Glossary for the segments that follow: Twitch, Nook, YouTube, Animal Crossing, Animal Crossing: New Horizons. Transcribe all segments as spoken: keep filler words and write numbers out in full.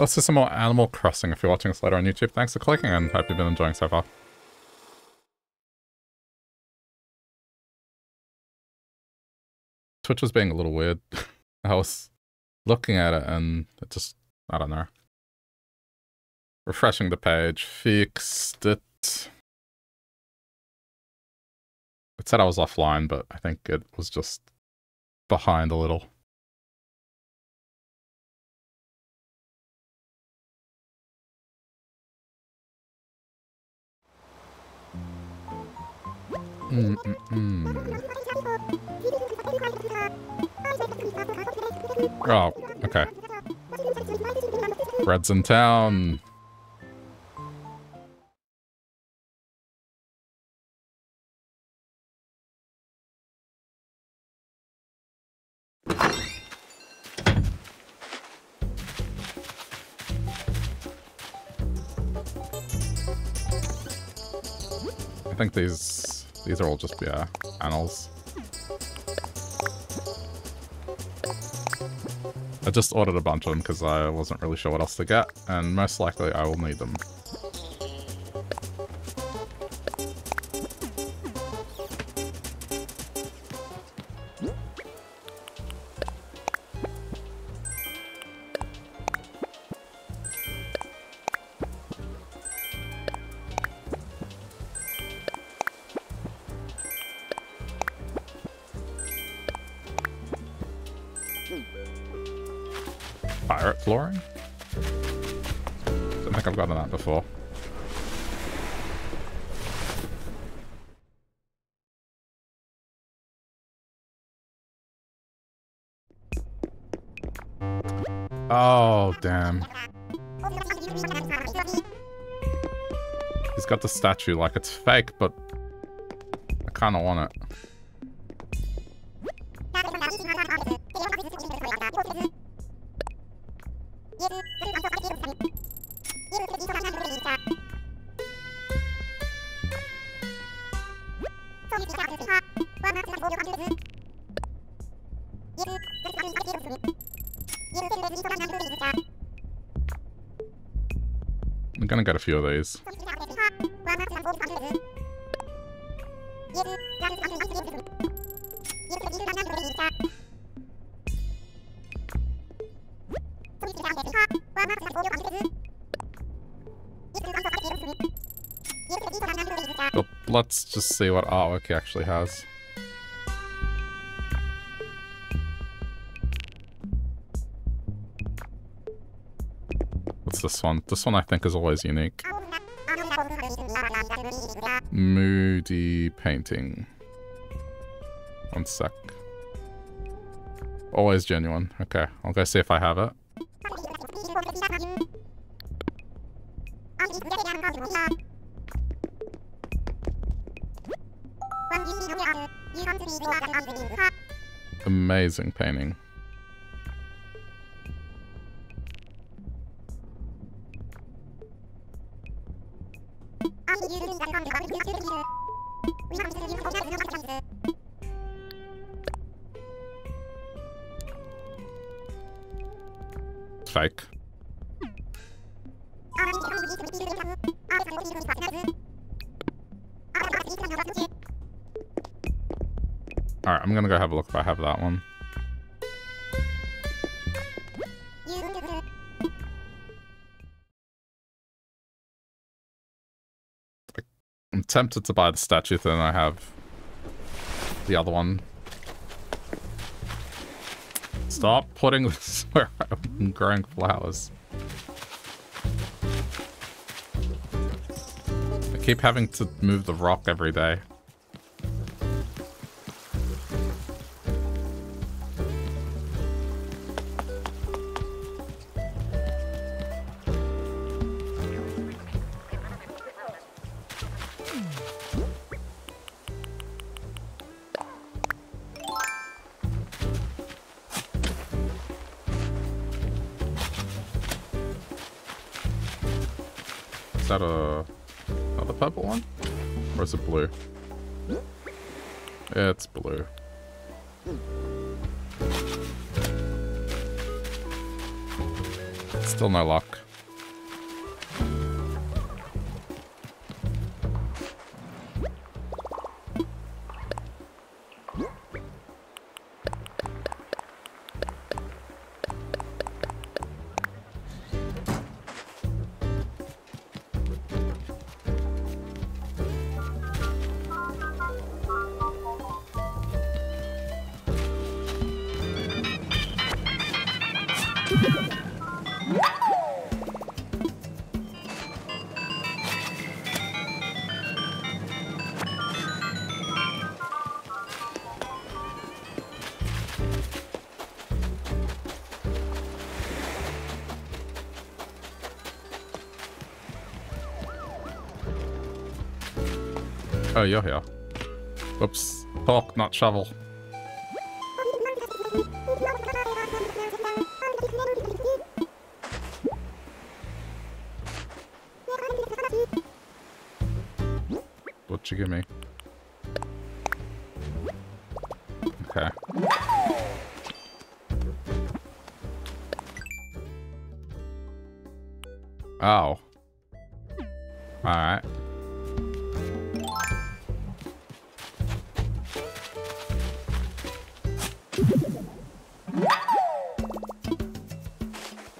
Let's do some more Animal Crossing. If you're watching this later on YouTube, thanks for clicking and hope you've been enjoying so far. Twitch was being a little weird. I was looking at it and it just, I don't know. Refreshing the page, fixed it. It said I was offline, but I think it was just behind a little. Mm -mm -mm. Oh, okay. Red's in town. I think these... These are all just, yeah, animals. I just ordered a bunch of them because I wasn't really sure what else to get, and most likely I will need them. Got the statue, like it's fake, but I kind of want it. I'm gonna get a few of these. But let's just see what artwork he actually has. What's this one? This one I think is always unique. Moody painting. One sec. Always genuine. Okay, I'll go see if I have it. Amazing painting. Fake. Alright, I'm gonna go have a look if I have that one. I'm tempted to buy the statue, then I have the other one. Stop putting this where I'm growing flowers. I keep having to move the rock every day. Blue. It's blue. Still no luck. Oh, you're here. Whoops. Talk, not shovel. What'd you give me? Okay. Oh. Alright.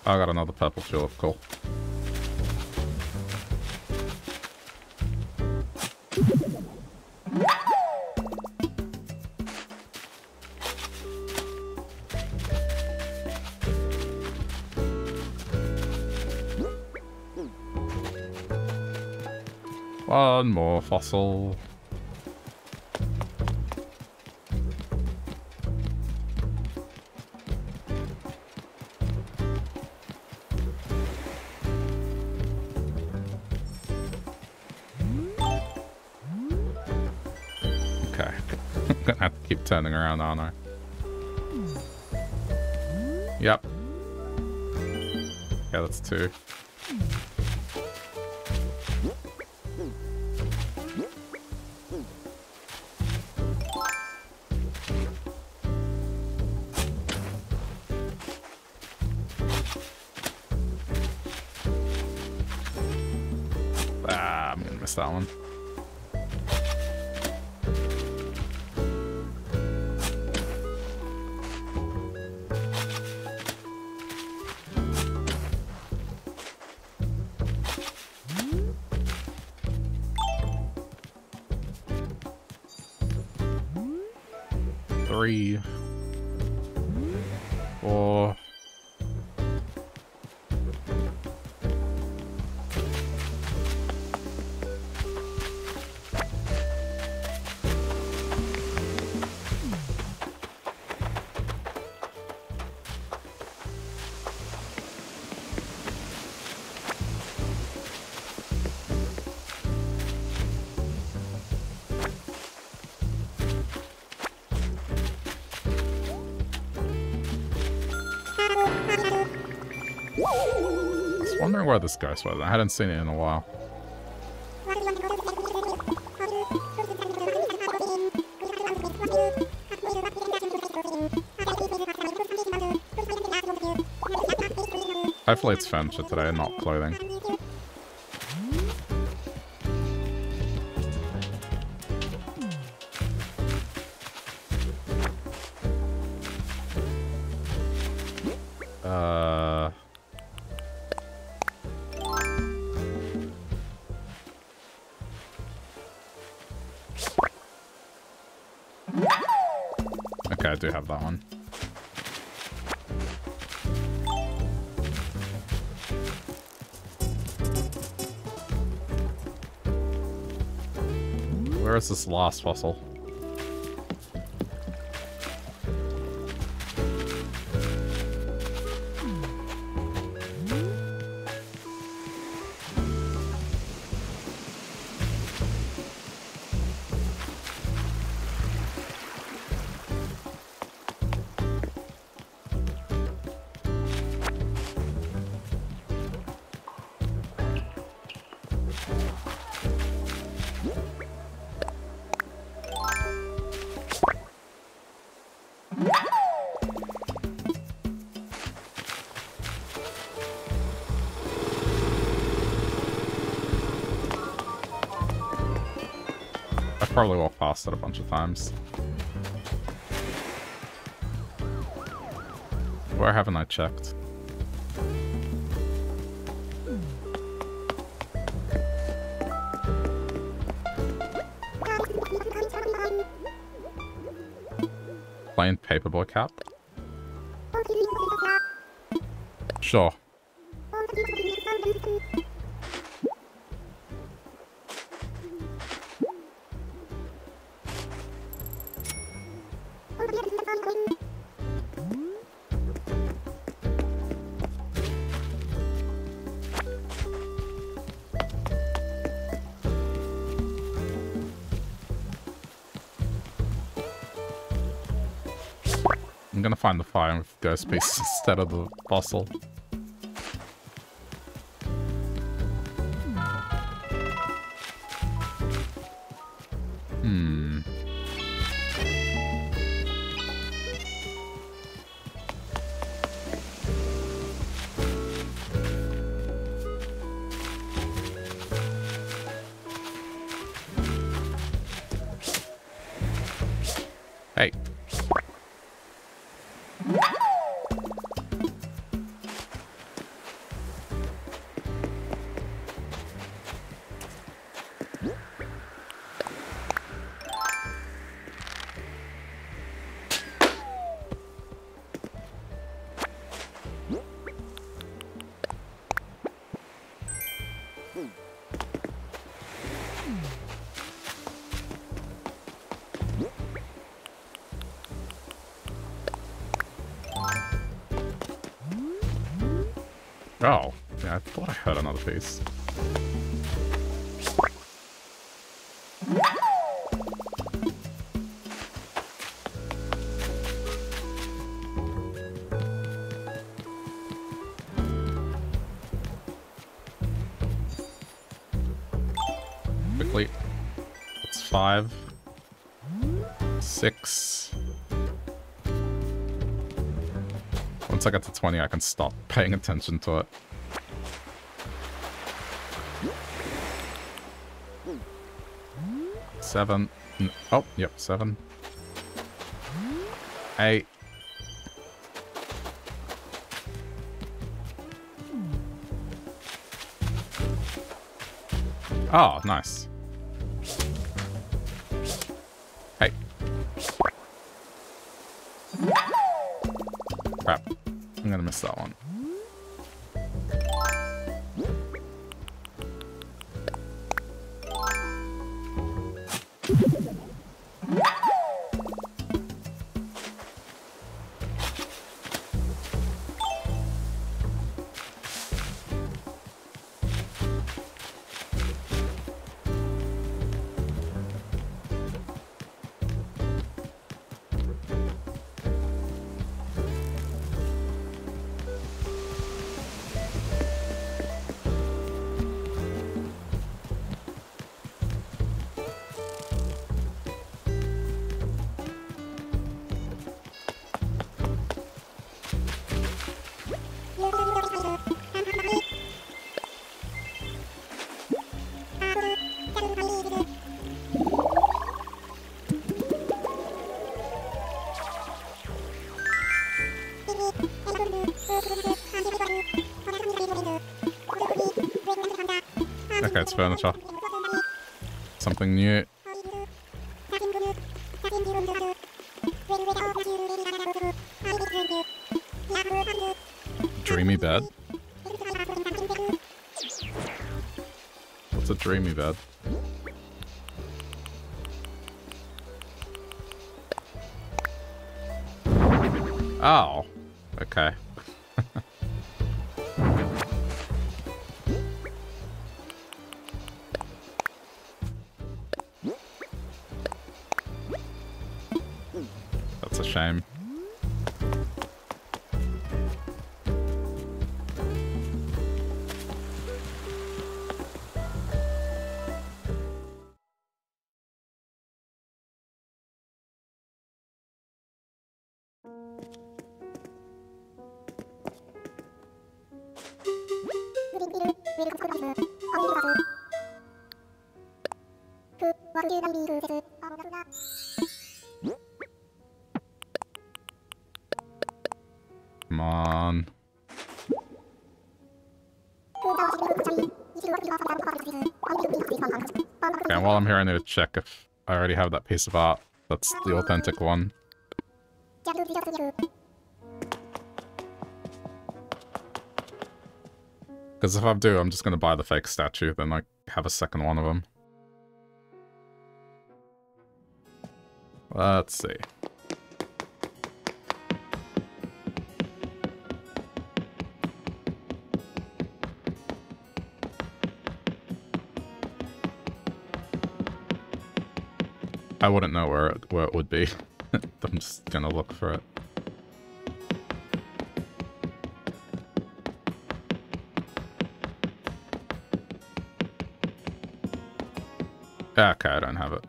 I got another purple tulip, cool. One more fossil. Turning around, aren't I? Yep. Yeah, that's two. Ah, I'm gonna miss that one. Where this ghost was. I hadn't seen it in a while. Hopefully it's furniture today and not clothing. That one. Where is this last fossil? probably walked past it a bunch of times. Where haven't I checked? Plain paperboy cap? Sure. I'm gonna find the fire with ghost piece instead of the fossil. Hmm. Hey. Oh, yeah, I thought I heard another piece. Quickly. It's five. Six. Once I get to twenty, I can stop paying attention to it. Seven. Oh, yep, seven. Eight. Oh, nice. Hey. Crap. I'm gonna miss that one. Okay, it's furniture. Something new. Dreamy bed. What's a dreamy bed? Oh, okay. Shame. Come on. Okay, and while I'm here, I need to check if I already have that piece of art. That's the authentic one. Because if I do, I'm just going to buy the fake statue, then I have a second one of them. Let's see. I wouldn't know where it, where it would be. I'm just going to look for it. Okay, I don't have it.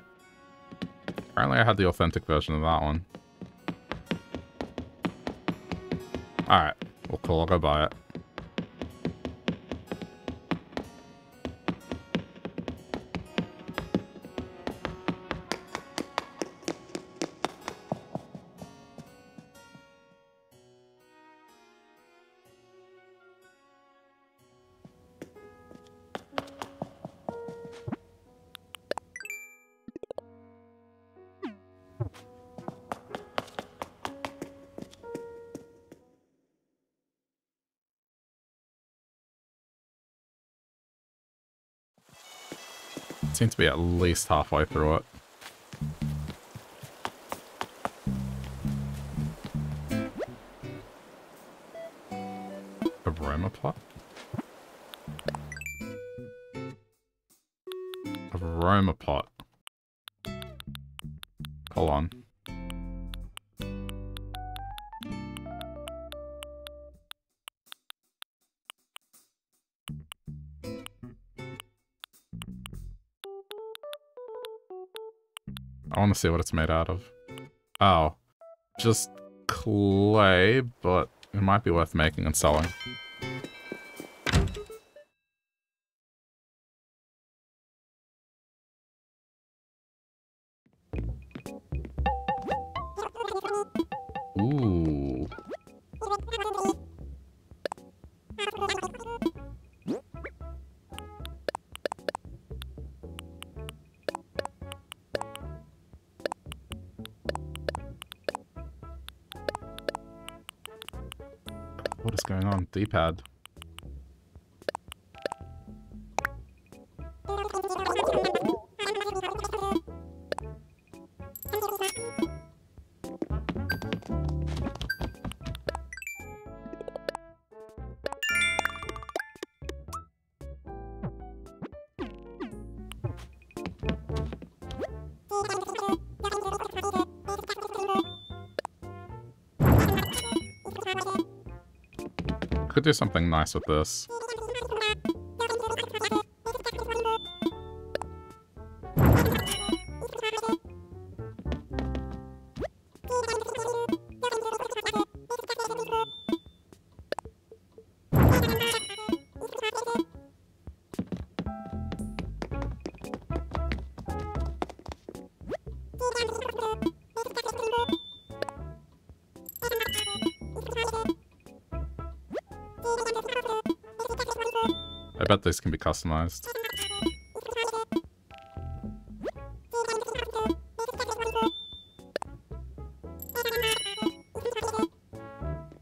Apparently I had the authentic version of that one. Alright, well cool, I'll go buy it. Seem to be at least halfway through it. Aroma plot? Aroma plot. Hold on. I want to see what it's made out of. Oh, just clay, but it might be worth making and selling. Ooh. What is going on? D-pad. Could do something nice with this. I bet these can be customized.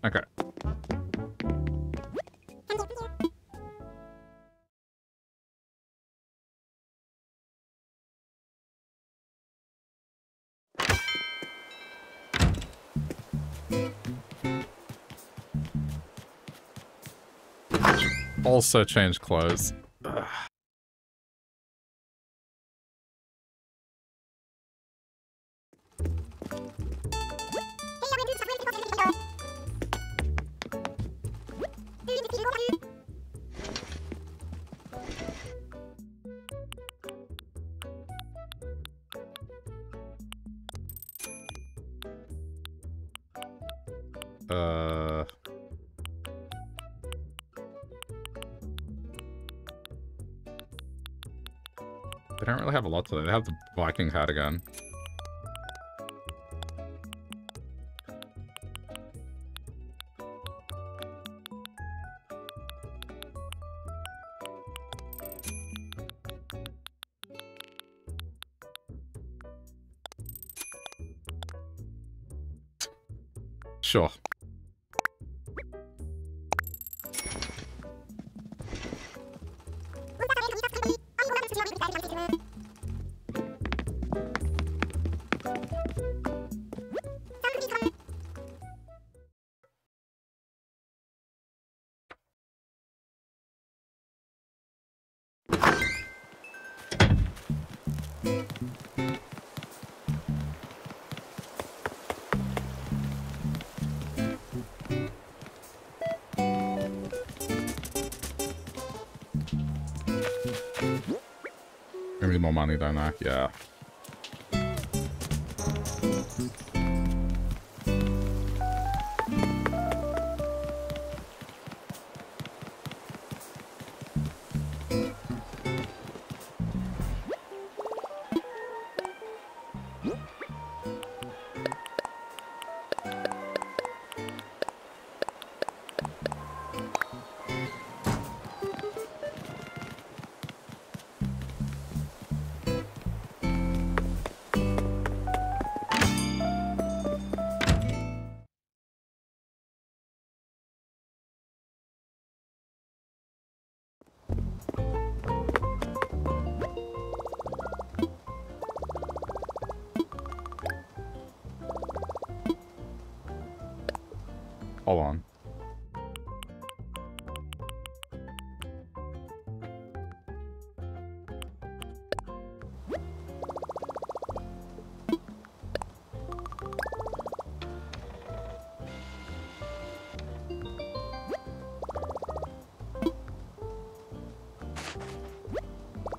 Okay. Also change clothes. Ugh. Uh... They don't really have a lot to them. They have the Viking hat again. Sure. More money, don't I? Yeah. Hold on.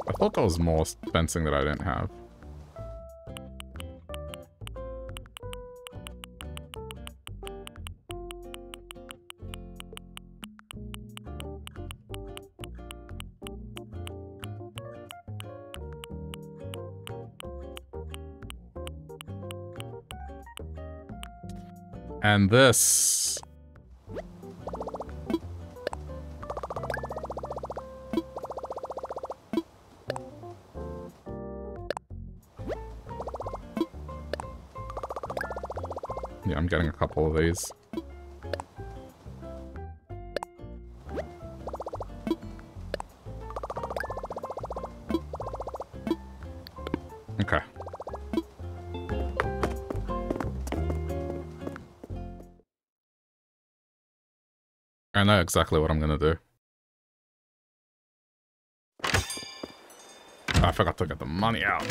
I thought there was more fencing that I didn't have. And this. Yeah, I'm getting a couple of these. I know exactly what I'm gonna do. I forgot to get the money out.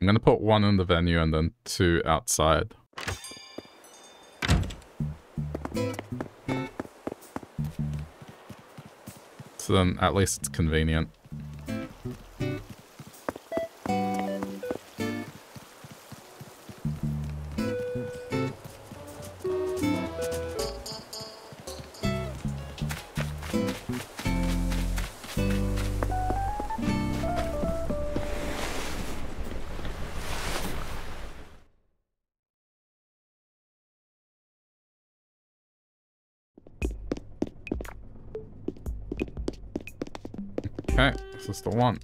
I'm gonna put one in the venue and then two outside. So then at least it's convenient. That's the one.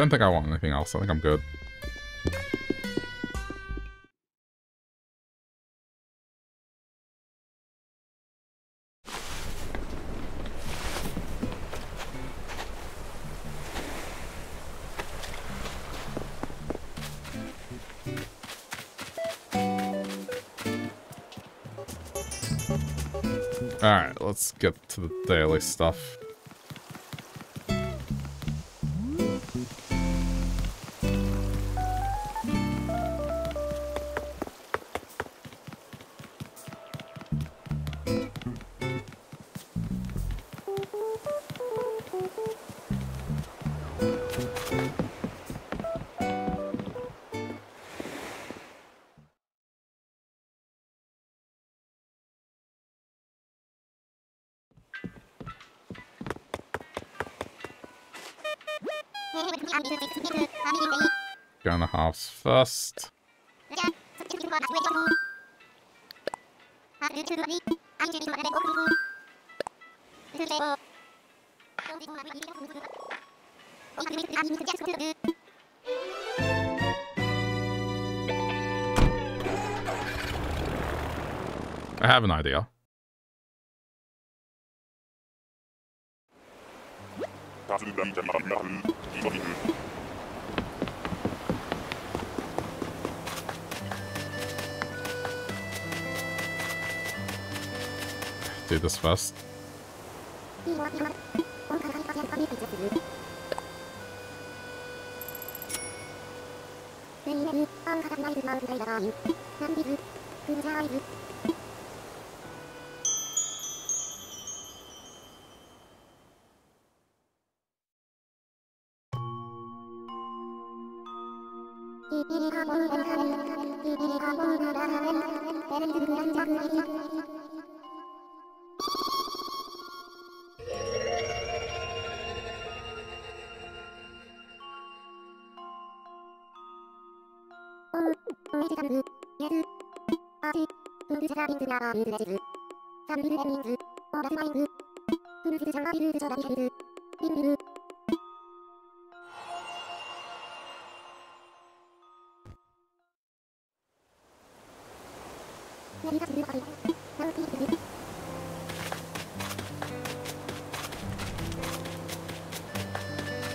don't think I want anything else. I think I'm good. Alright, let's get to the daily stuff. Go in the house first. I have an idea. Do this first.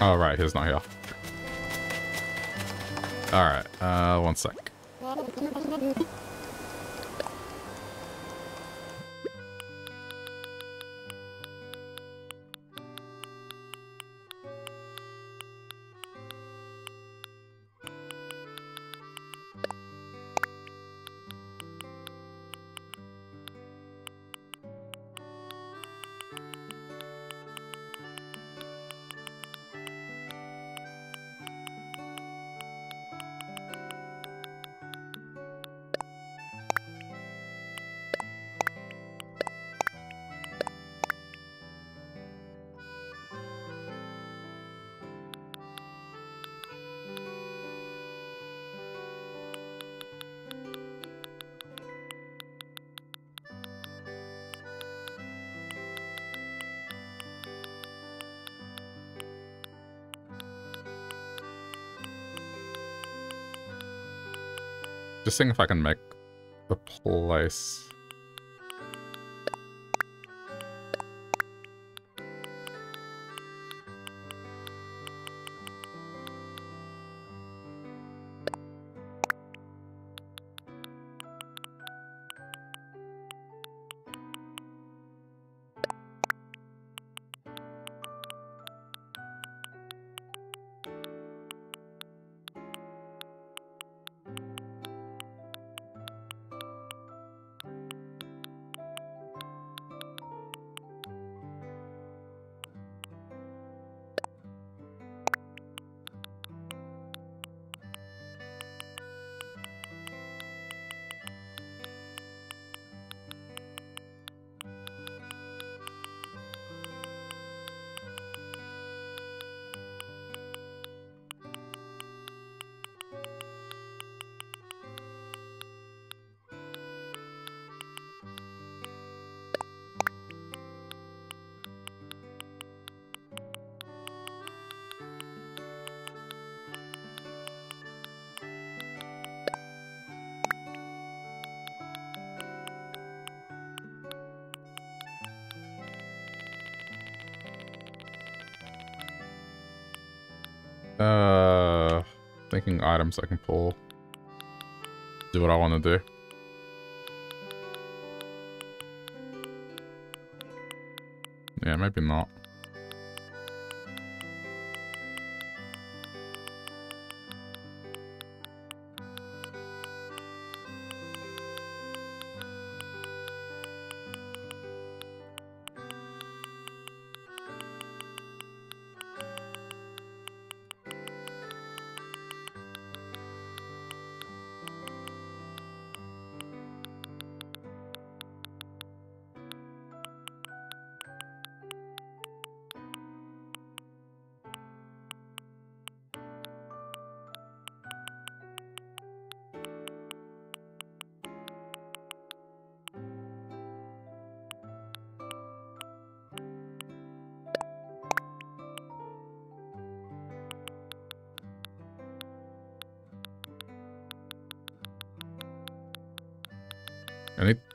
All right, he's not here. All right, uh, one sec. Just seeing if I can make the place. Uh, thinking items I can pull. Do what I want to do. Yeah, maybe not.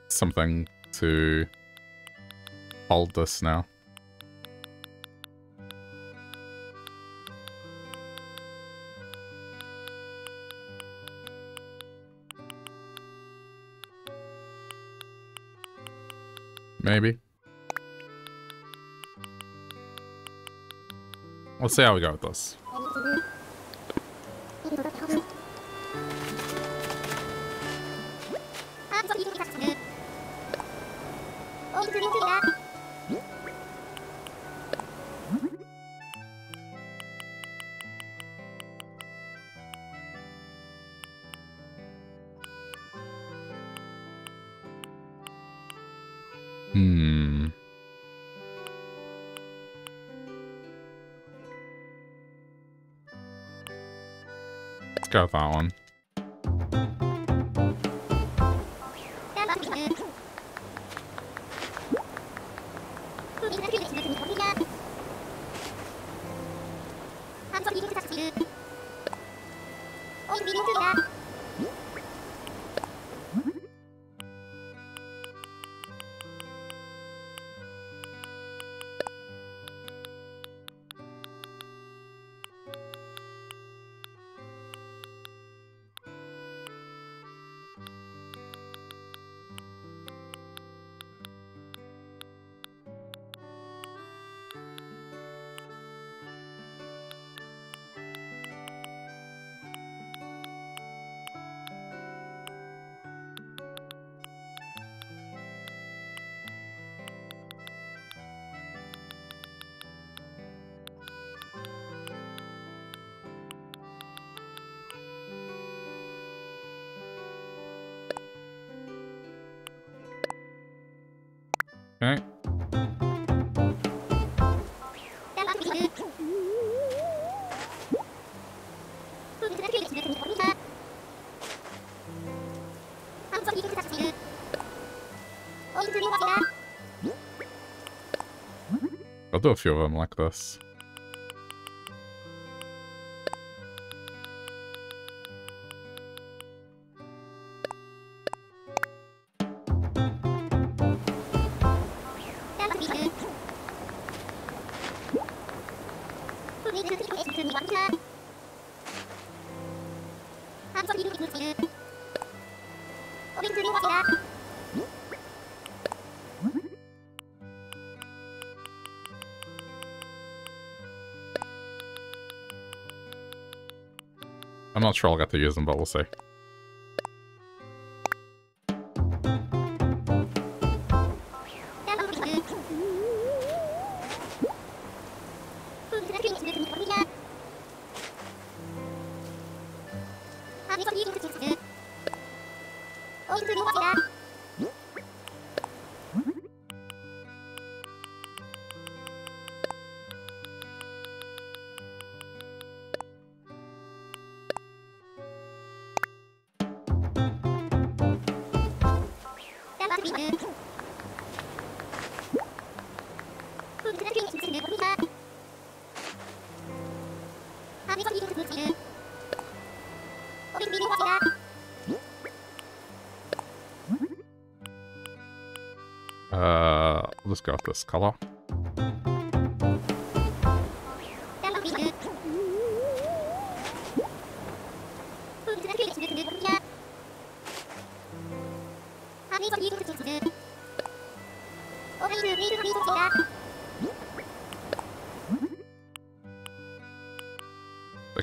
Something to hold this now. Maybe. Let's see how we go with this. Go with that one. Okay. I'll do a few of them like this. I'm not sure I'll get to use them, but we'll see. Go with this color. I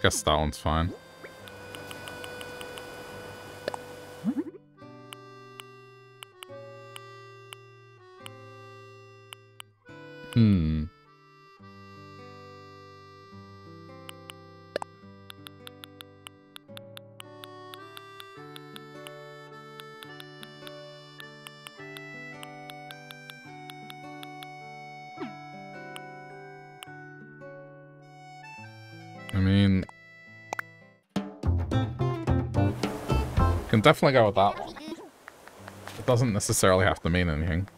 guess that one's fine. Hmm. I mean, can definitely go with that one. It doesn't necessarily have to mean anything.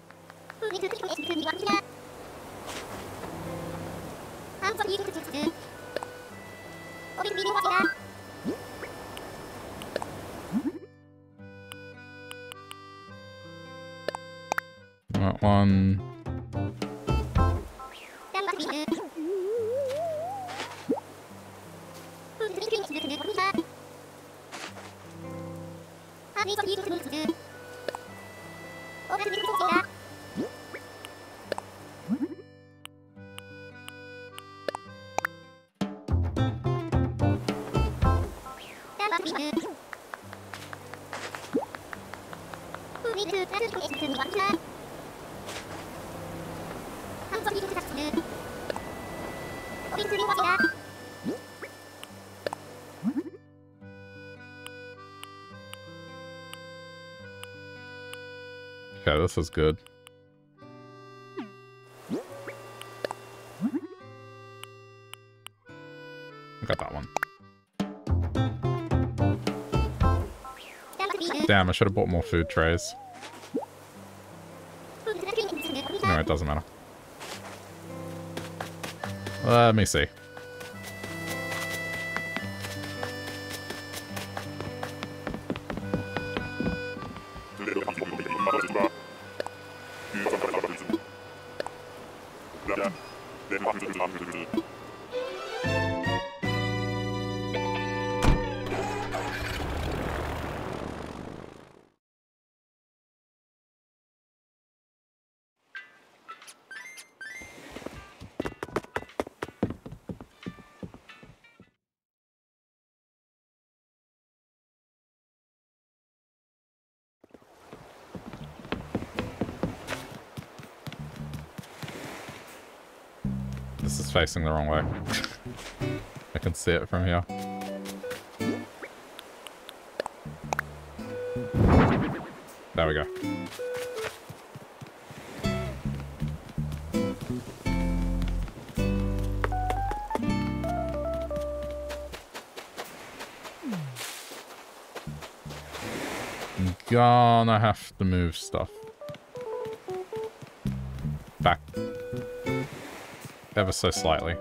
That one. Okay, this is good. I got that one. Damn, I should have bought more food trays. No, it doesn't matter. Let me see. Facing the wrong way. I can see it from here. There we go. I'm gonna have to move stuff back. Ever so slightly.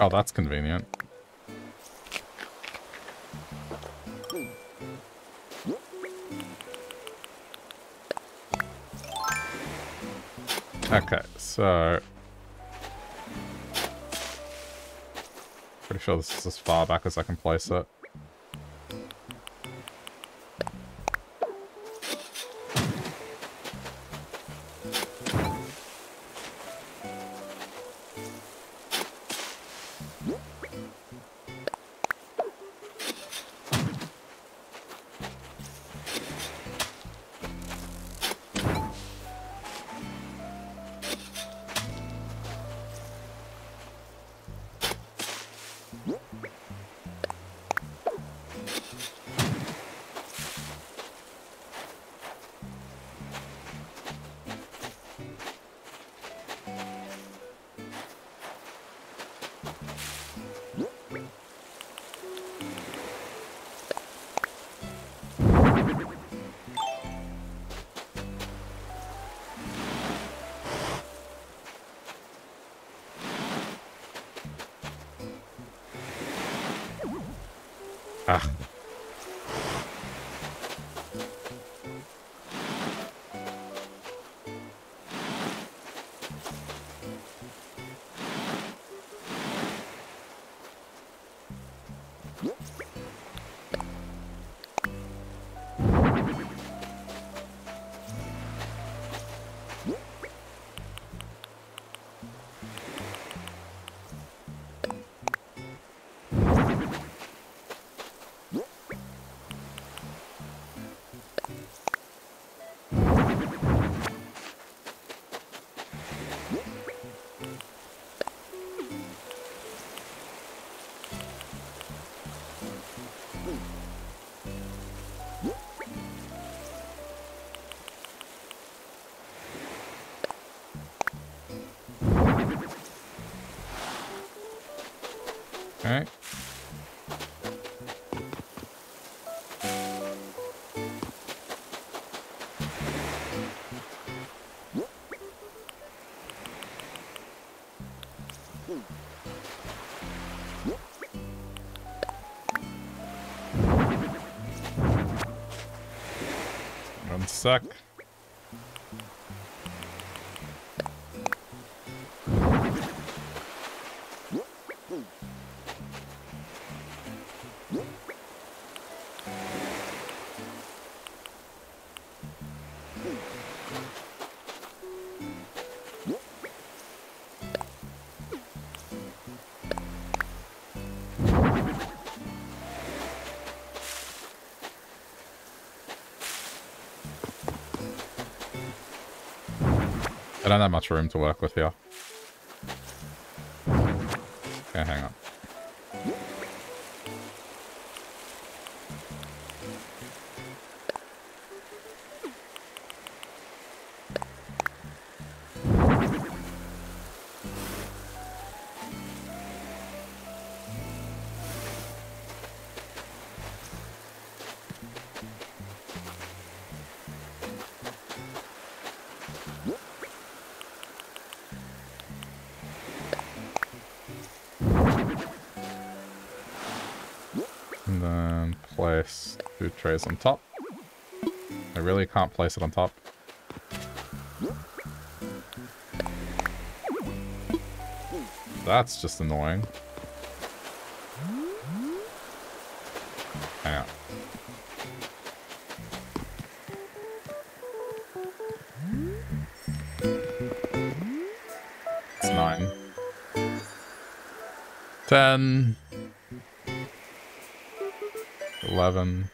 Oh, that's convenient. Okay, so... pretty sure this is as far back as I can place it. Ah. Suck. I don't have much room to work with here. Okay, hang on. Trays on top. I really can't place it on top. That's just annoying. Hang on. It's nine. Ten. Eleven.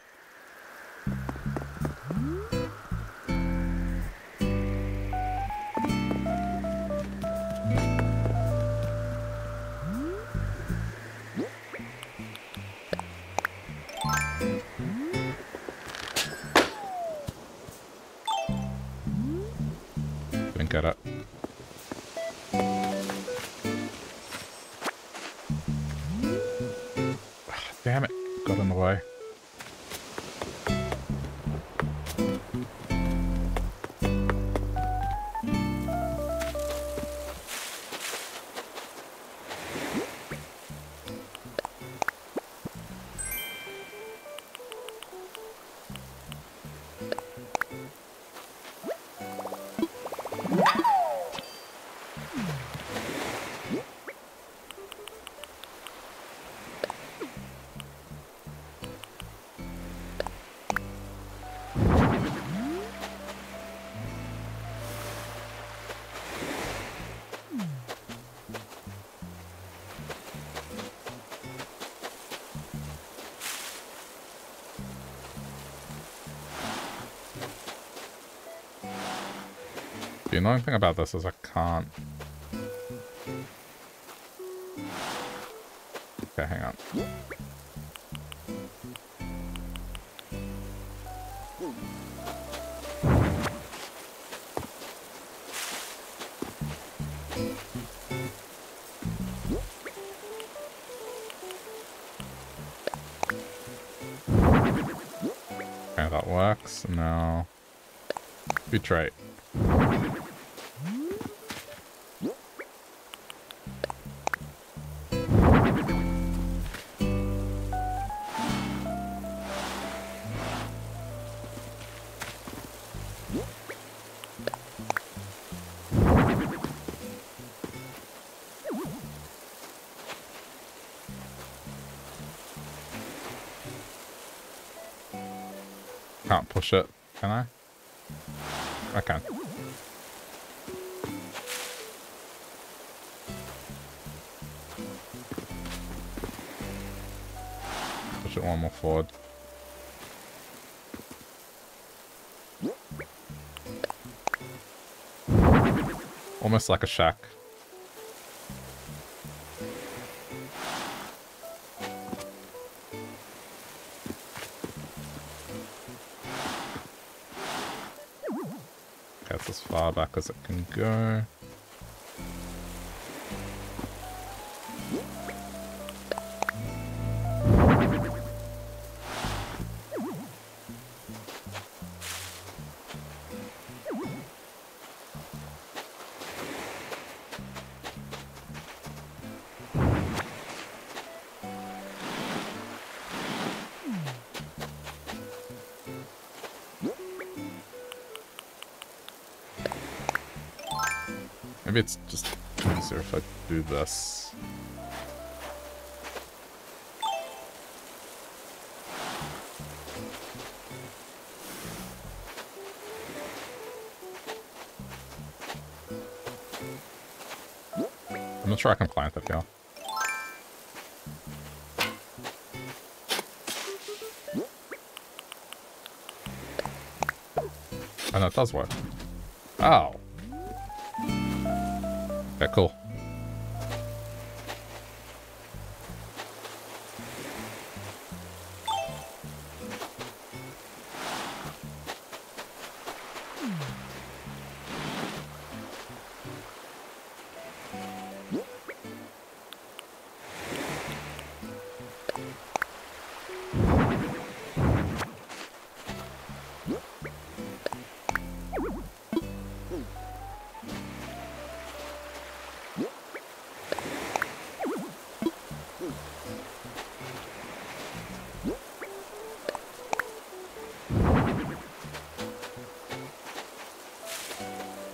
The annoying thing about this is I can't... Okay, hang on. Okay, that works. Now... Betrayed. Can't push it, can I? I can. Push it one more forward. Almost like a shack. That's as far back as it can go. Maybe it's just easier if I do this. I'm not sure I can plant that now. Oh no, it does work. Oh. Okay, cool.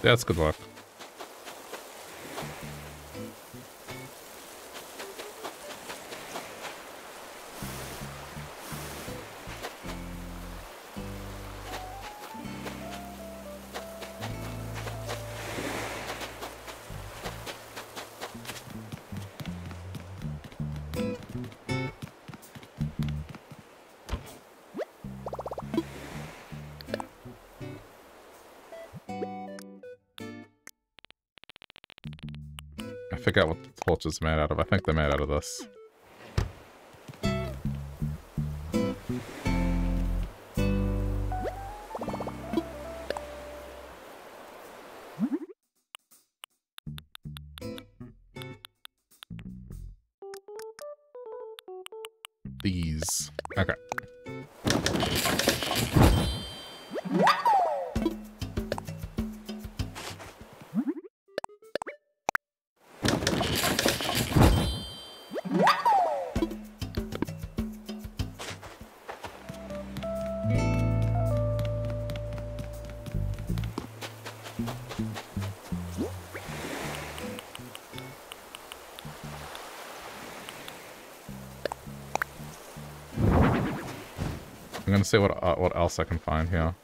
That's good luck. I forget what the torch is made out of. I think they're made out of this. These. Okay. I'm gonna see what uh, what else I can find here.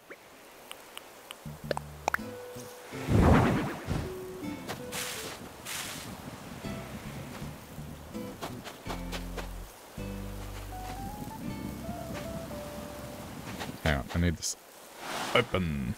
Hang on, I need this open.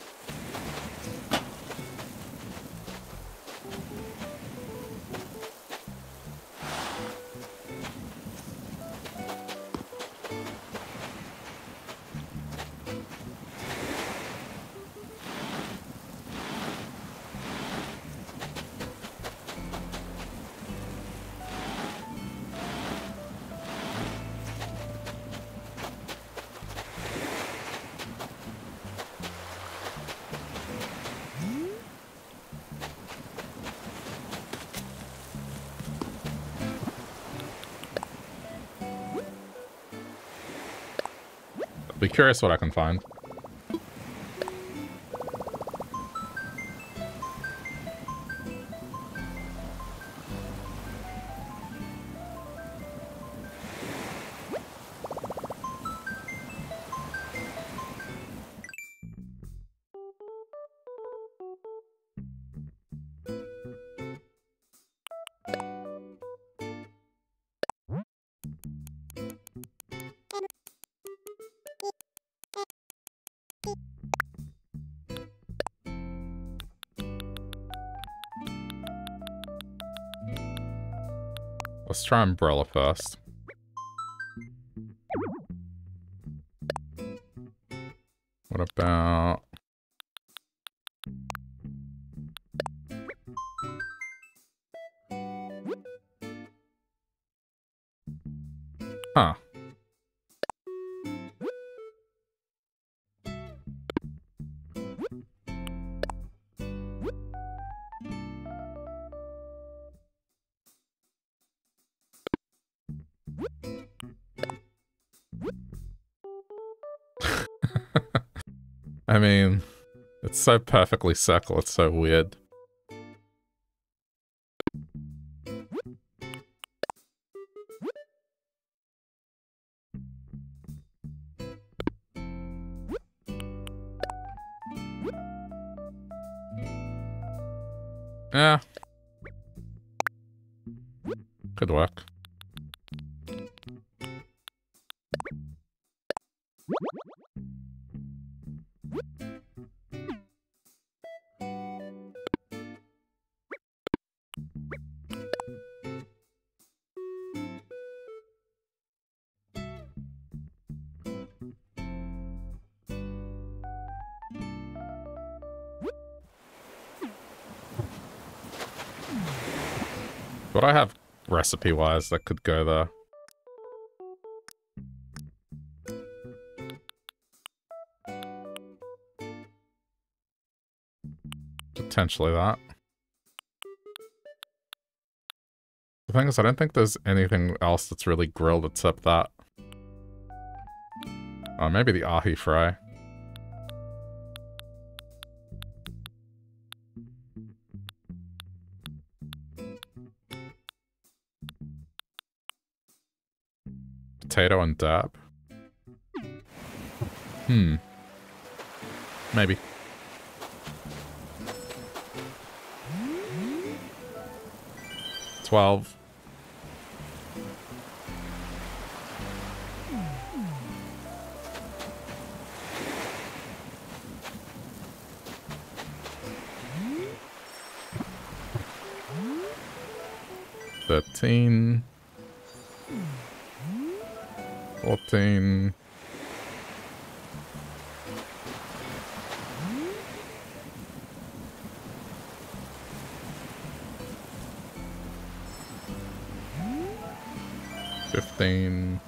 Be curious what I can find. Let's try umbrella first. What about... Huh. I mean, it's so perfectly circle, it's so weird. Yeah. Could work. But I have recipe-wise that could go there. Potentially that. The thing is, I don't think there's anything else that's really grilled except that. Oh, maybe the ahi fry. Potato and dab. Hmm. Maybe. Twelve. Thirteen. Fourteen. Fifteen.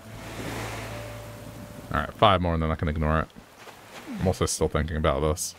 Alright, five more and then I can ignore it. I'm also still thinking about this.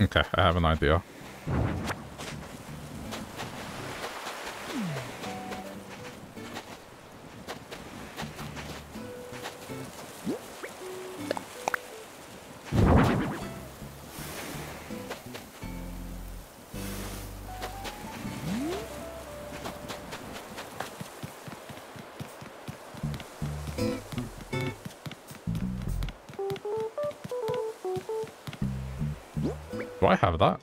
Okay, I have an idea. Do I have that?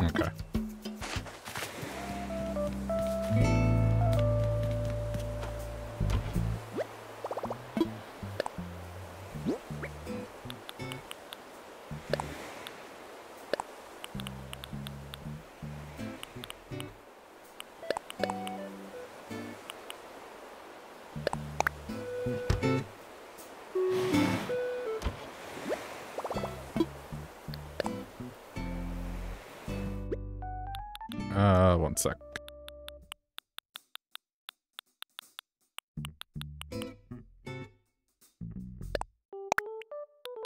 Okay. sec.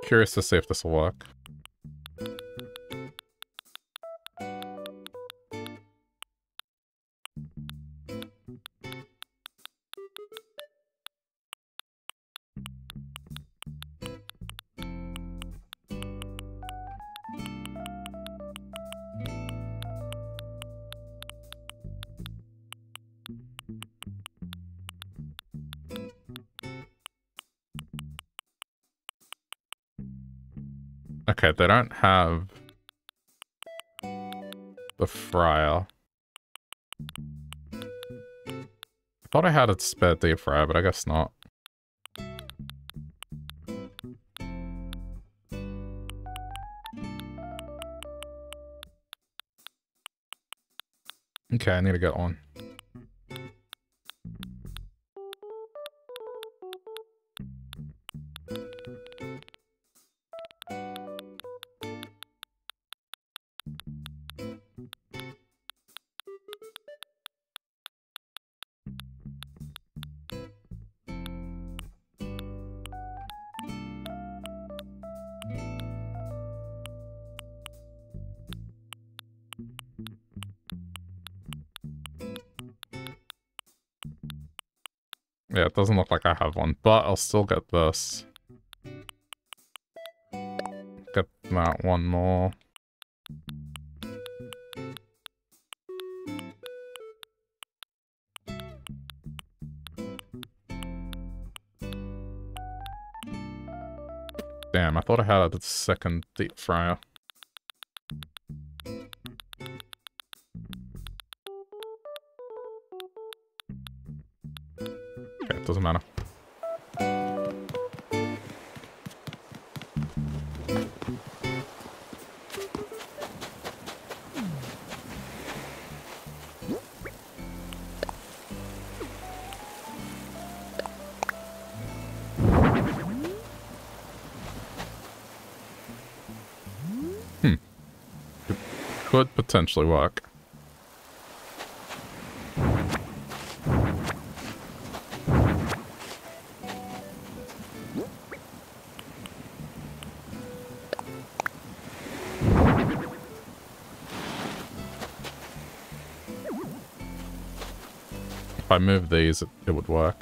Curious to see if this will work. Okay, they don't have the fryer. I thought I had a spare deep fryer, but I guess not. Okay, I need to get on. Yeah, it doesn't look like I have one, but I'll still get this. Get that one more. Damn, I thought I had a second deep fryer. Doesn't matter. Hmm. It could potentially work. If I move these, it, it would work.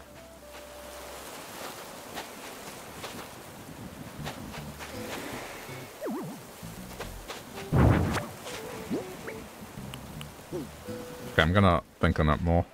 Okay, I'm gonna think on that more.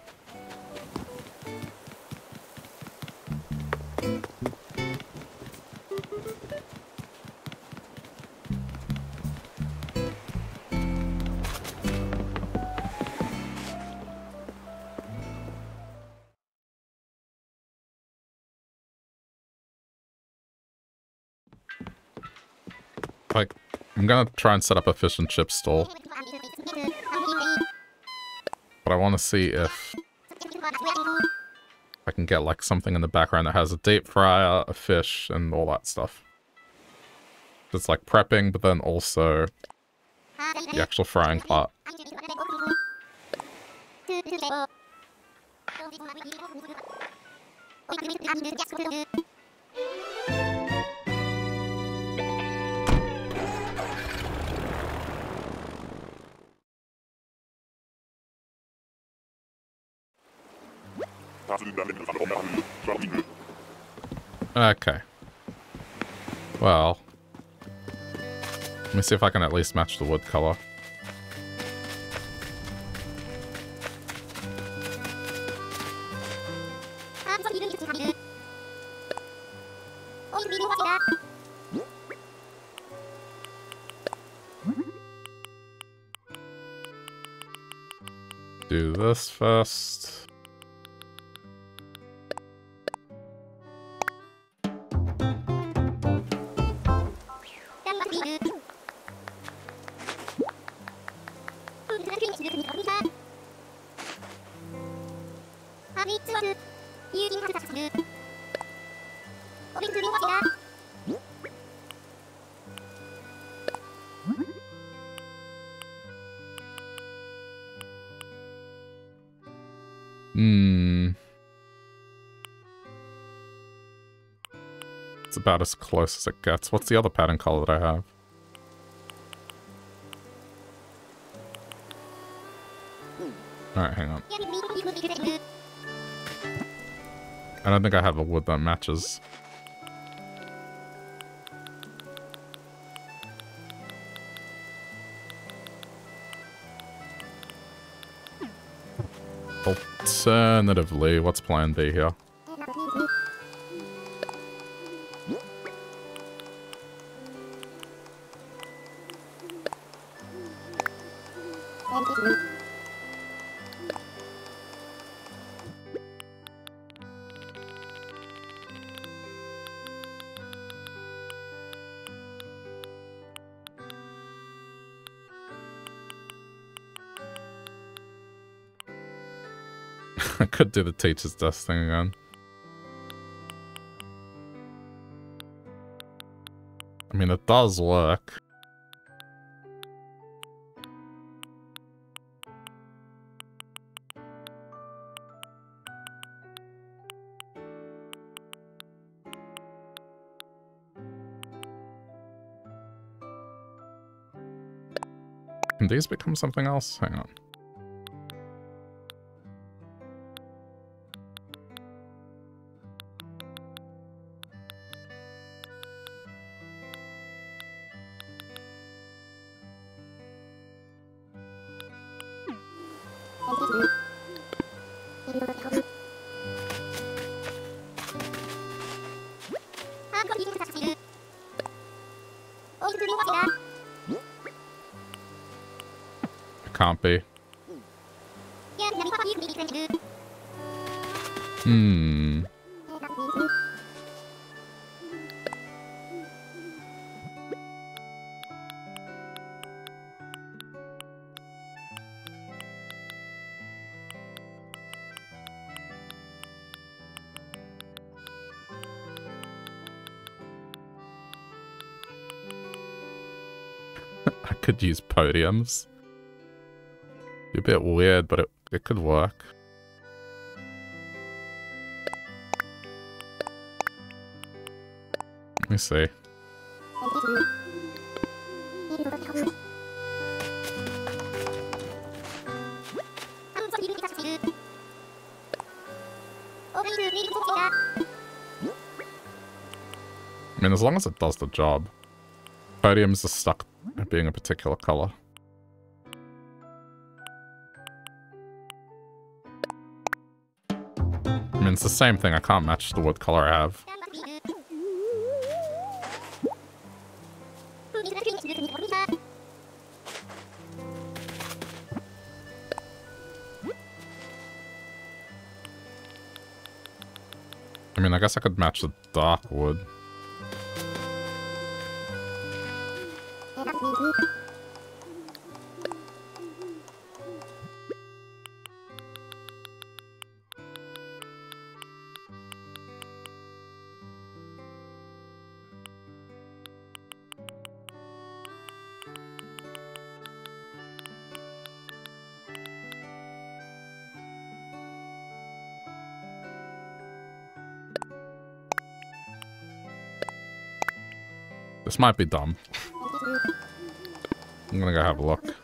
Like, I'm gonna try and set up a fish and chip stall. But I want to see if I can get, like, something in the background that has a deep fryer, a fish, and all that stuff. It's like prepping, but then also the actual frying part. Okay. Well, let me see if I can at least match the wood color. Do this first. That's about as close as it gets. What's the other pattern color that I have? Alright, hang on. I don't think I have a wood that matches. Alternatively, what's plan B here? Could do the teacher's desk thing again. I mean, it does work. Can these become something else? Hang on. Can't be. Hmm. I could use podiums. A bit weird, but it, it could work. Let me see. I mean, as long as it does the job. Podiums are stuck at being a particular color. It's the same thing, I can't match the wood color I have. I mean, I guess I could match the dark wood. This might be dumb. I'm gonna go have a look.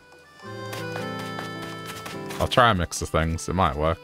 I'll try a mix of things, it might work.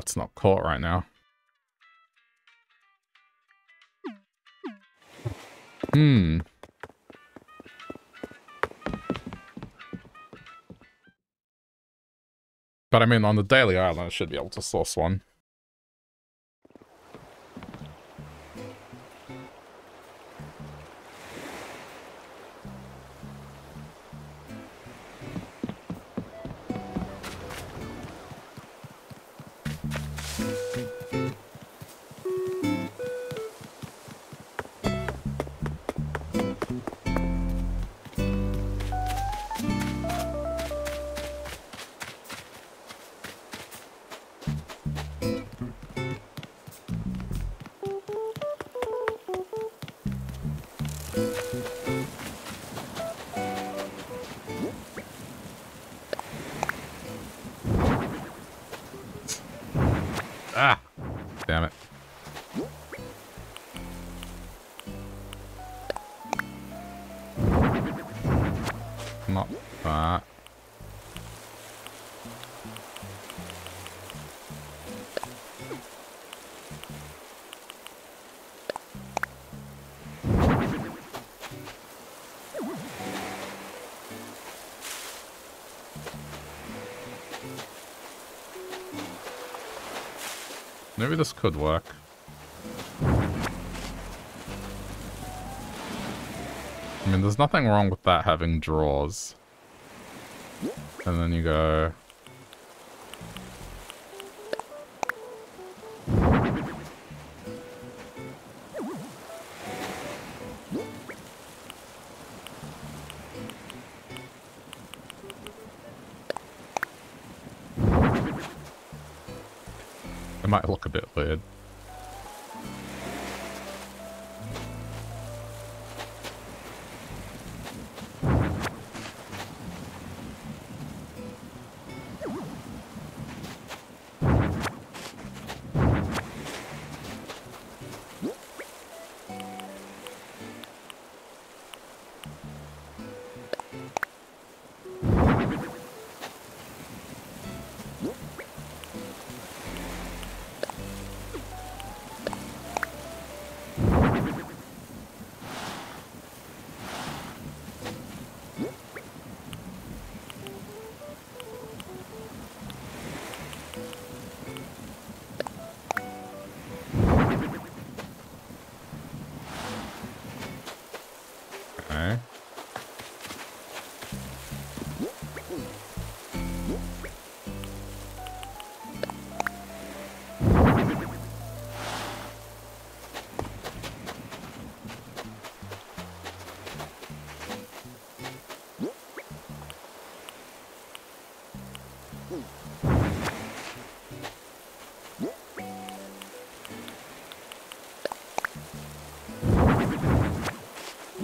It's not caught right now. Hmm. But I mean, on the Daily Island, I should be able to source one. Maybe this could work. I mean, there's nothing wrong with that having drawers. And then you go...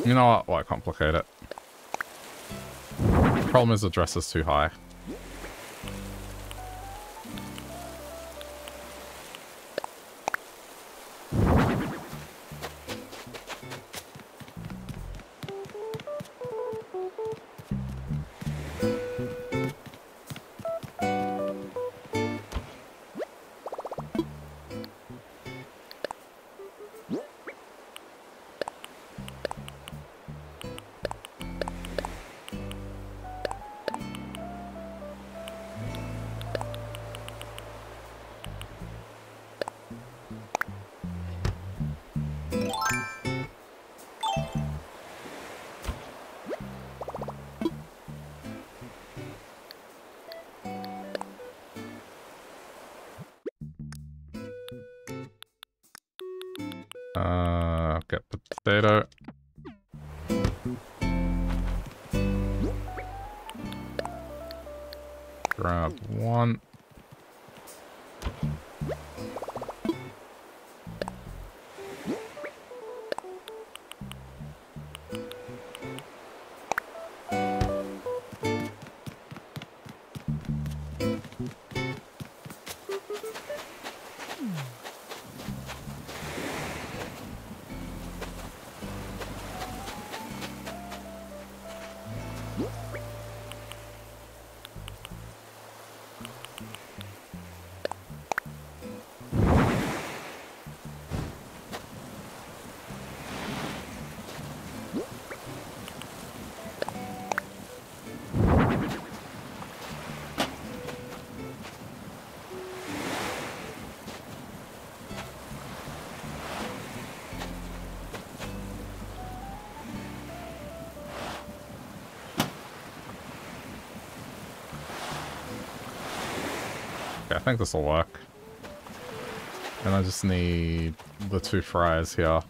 You know what? Why complicate it? The problem is the dress is too high. I think this will work. And I just need the two fries here.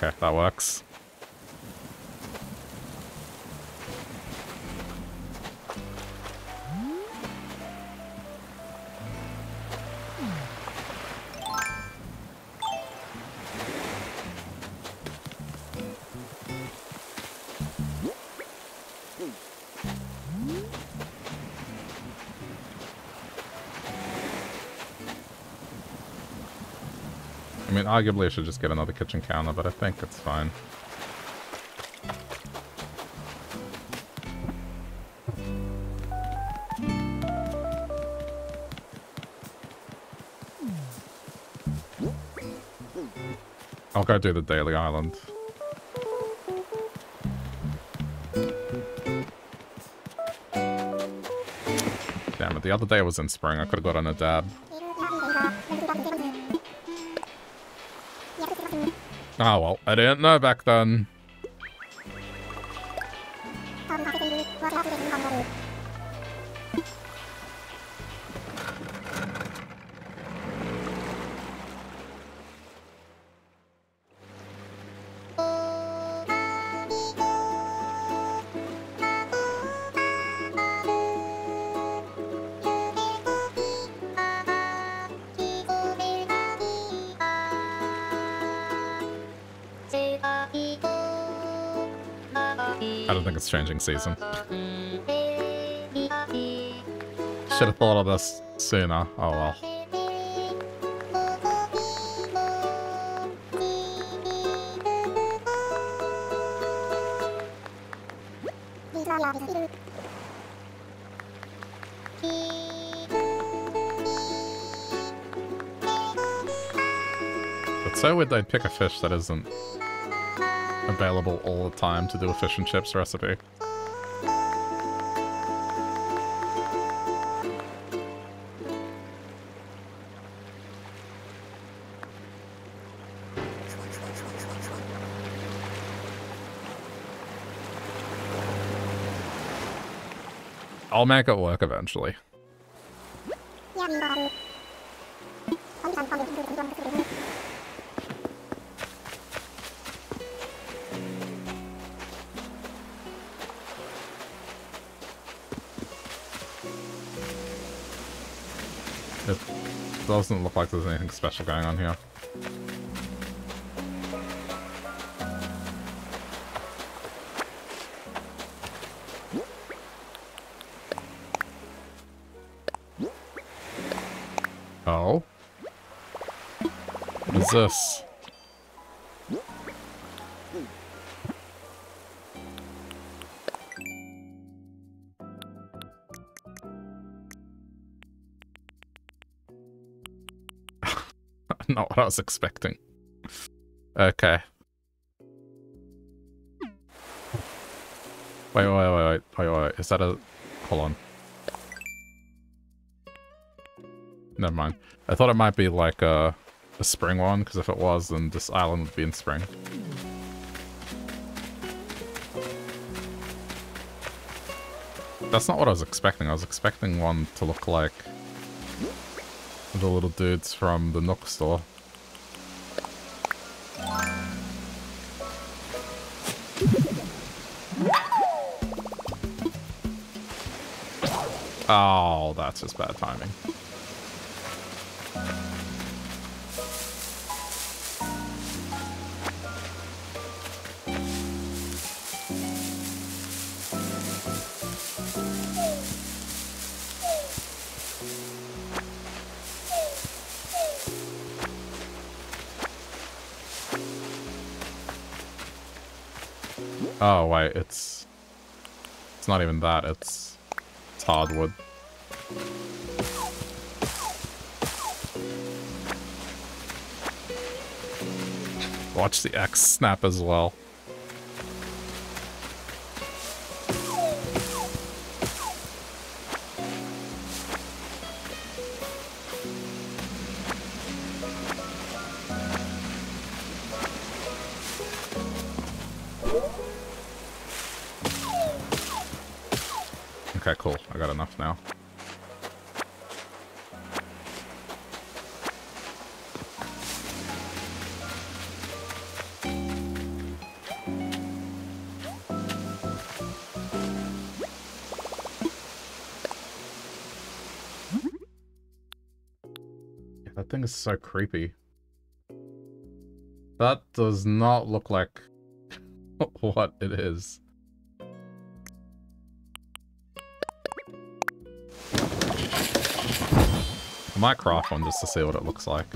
Okay, that works. Arguably, I should just get another kitchen counter, but I think it's fine. I'll go do the Daily Island. Damn it, the other day I was in spring. I could have got on a dab. Oh well, I didn't know back then. Changing season. Should have thought of this sooner. Oh well. It's so weird they'd pick a fish that isn't available all the time to do a fish and chips recipe. I'll make it work eventually. Doesn't look like there's anything special going on here. Oh? What is this? Not what I was expecting. Okay. Wait, wait, wait, wait, wait, wait, is that a... Hold on. Never mind. I thought it might be like a, a spring one, because if it was, then this island would be in spring. That's not what I was expecting. I was expecting one to look like the little dudes from the Nook store. Oh, that's just bad timing. Oh wait, it's it's not even that, it's it's hardwood. Watch the axe snap as well. Okay, cool. I got enough now. That thing is so creepy. That does not look like what it is. I might craft one just to see what it looks like.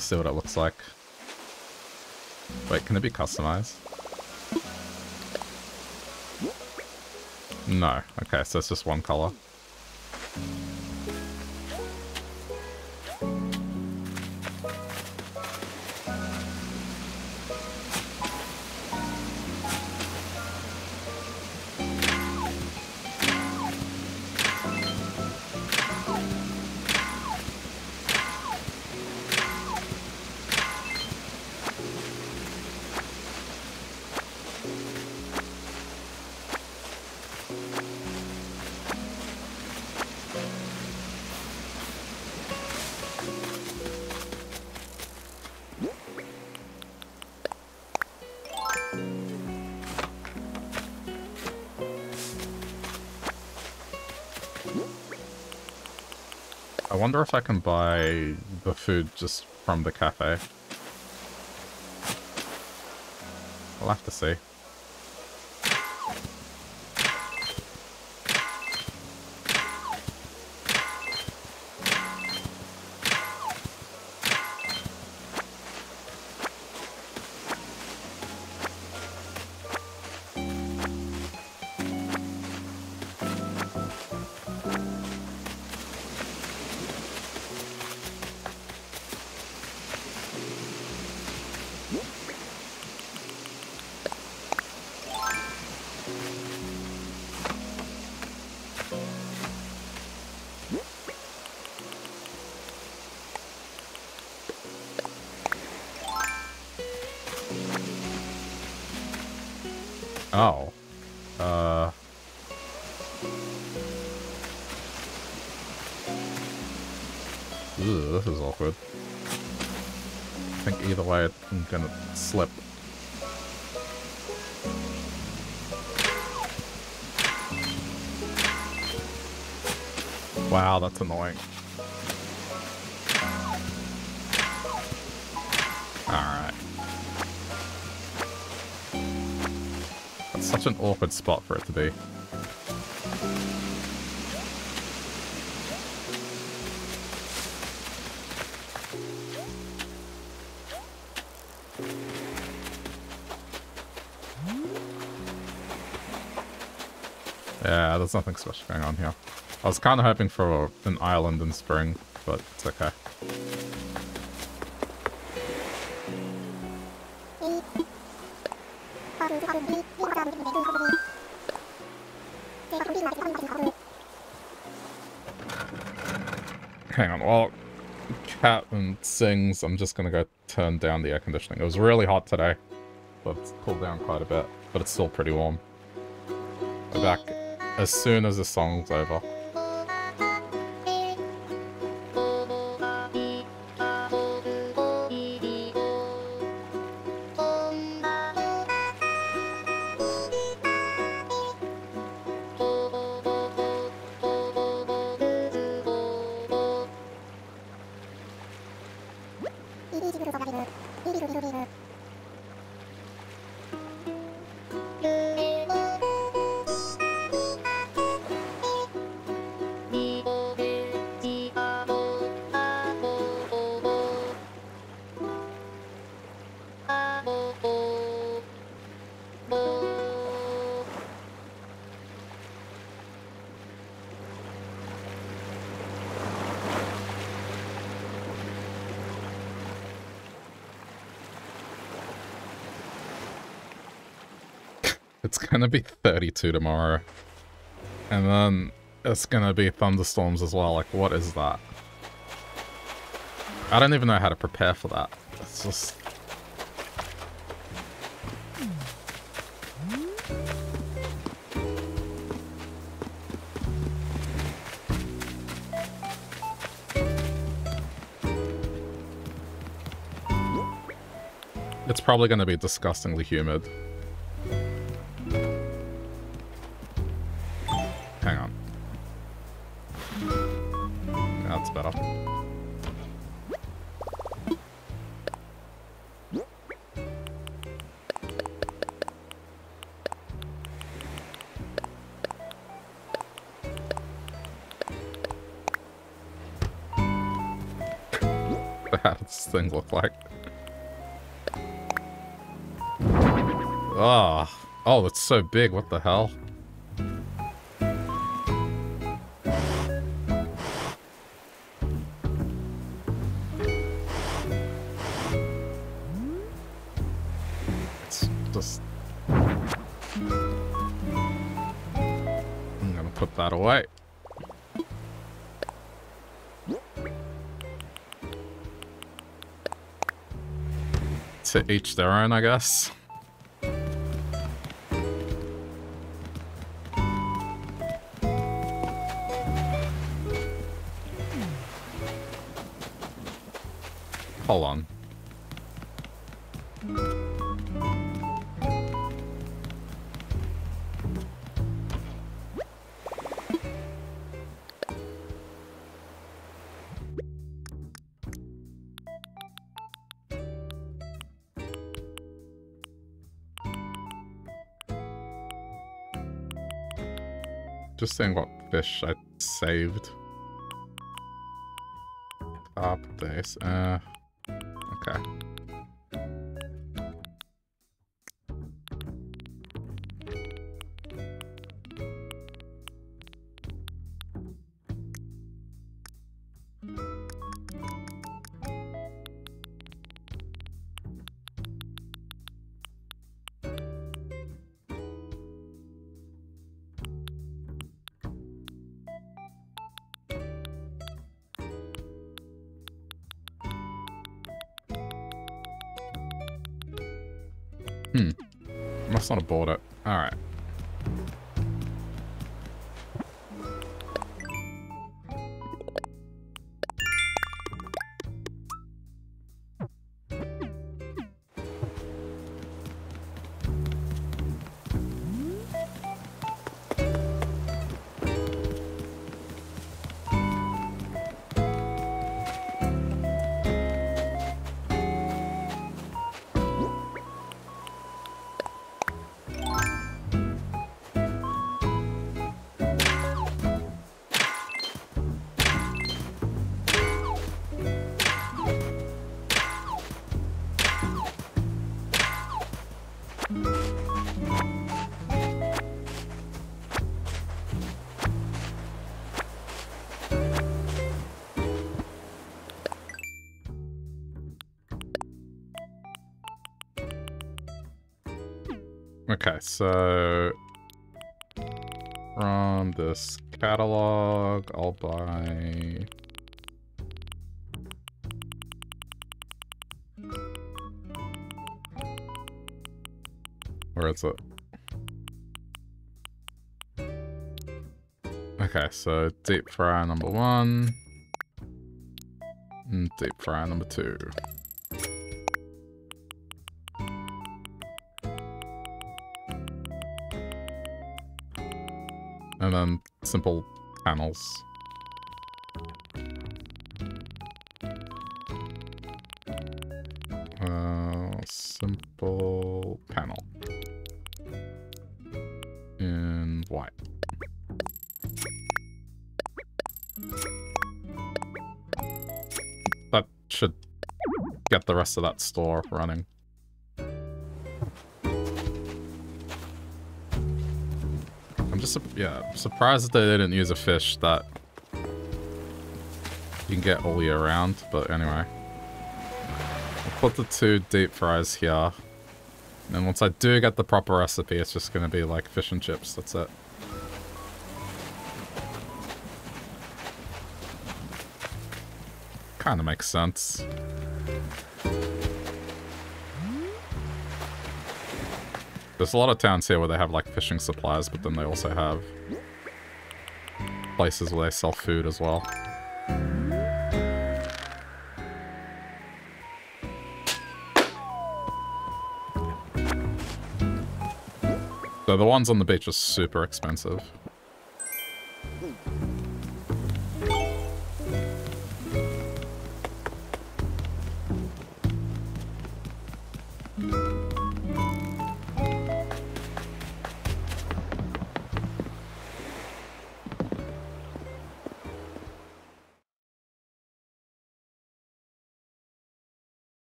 See what it looks like. Wait, can it be customized? No. Okay, so it's just one color. I wonder if I can buy the food just from the cafe. I'll have to see. Gonna slip. Wow, that's annoying. All right. That's such an awkward spot for it to be. There's nothing special going on here. I was kind of hoping for an island in spring, but it's okay. Hang on, while Catman sings, I'm just gonna go turn down the air conditioning. It was really hot today, but it's cooled down quite a bit, but it's still pretty warm. We're back as soon as the song's over. It's gonna be thirty-two tomorrow, and then it's gonna be thunderstorms as well. Like, what is that? I don't even know how to prepare for that. It's just... It's probably gonna be disgustingly humid. Look like. Oh, oh, that's so big. What the hell? It's just... I'm gonna put that away. To each their own, I guess. Hold on. Just seeing what fish I saved. Up this. Uh, okay. Must not have bought it. Alright. Okay, so from this catalog, I'll buy... Where is it? Okay, so deep fryer number one, and deep fryer number two. And then simple panels. simple panel in white. That should get the rest of that store running. I'm just, yeah, surprised that they didn't use a fish that you can get all year round, but anyway. I'll put the two deep fries here. And then once I do get the proper recipe, it's just going to be like fish and chips. That's it. Kind of makes sense. There's a lot of towns here where they have like fishing supplies, but then they also have places where they sell food as well. So the ones on the beach are super expensive.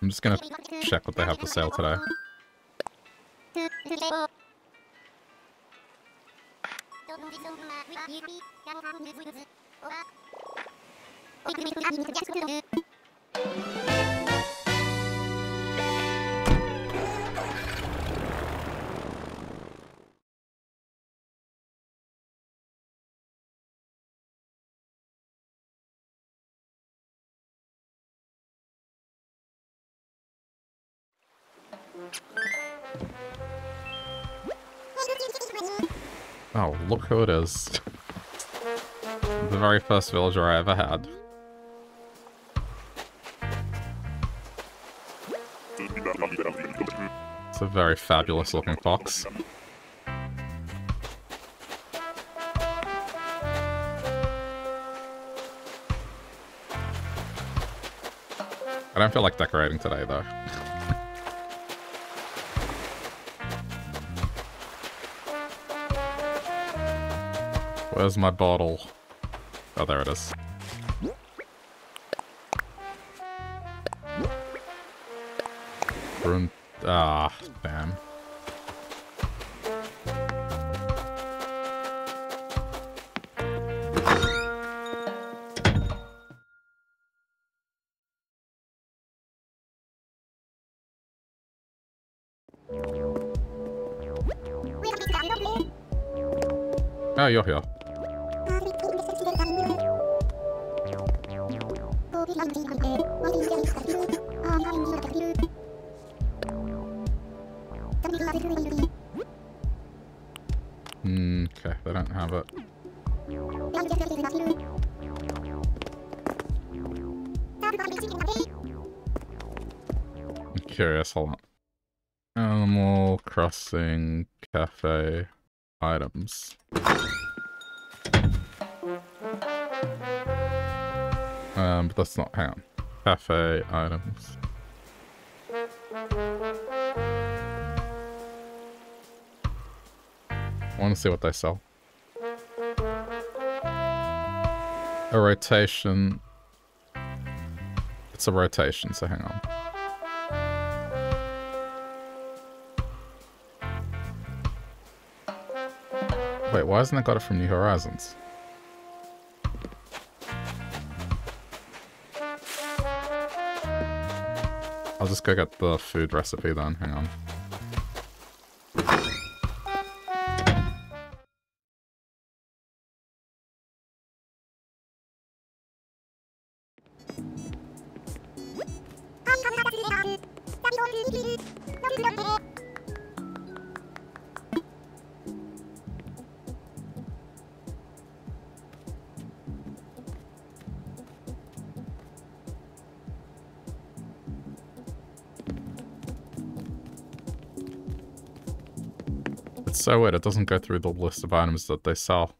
I'm just gonna check what they have for sale today. Oh, look who it is. The very first villager I ever had. It's a very fabulous looking fox. I don't feel like decorating today though. Where's my bottle? Oh, there it is. Run. Ah, damn. Oh, you're here. Hold on. Animal Crossing cafe items. Um, but that's not, hang on. Cafe items. I want to see what they sell. A rotation. It's a rotation, so hang on. Wait, why hasn't I got it from New Horizons? I'll just go get the food recipe then, hang on. So weird, it doesn't go through the list of items that they sell.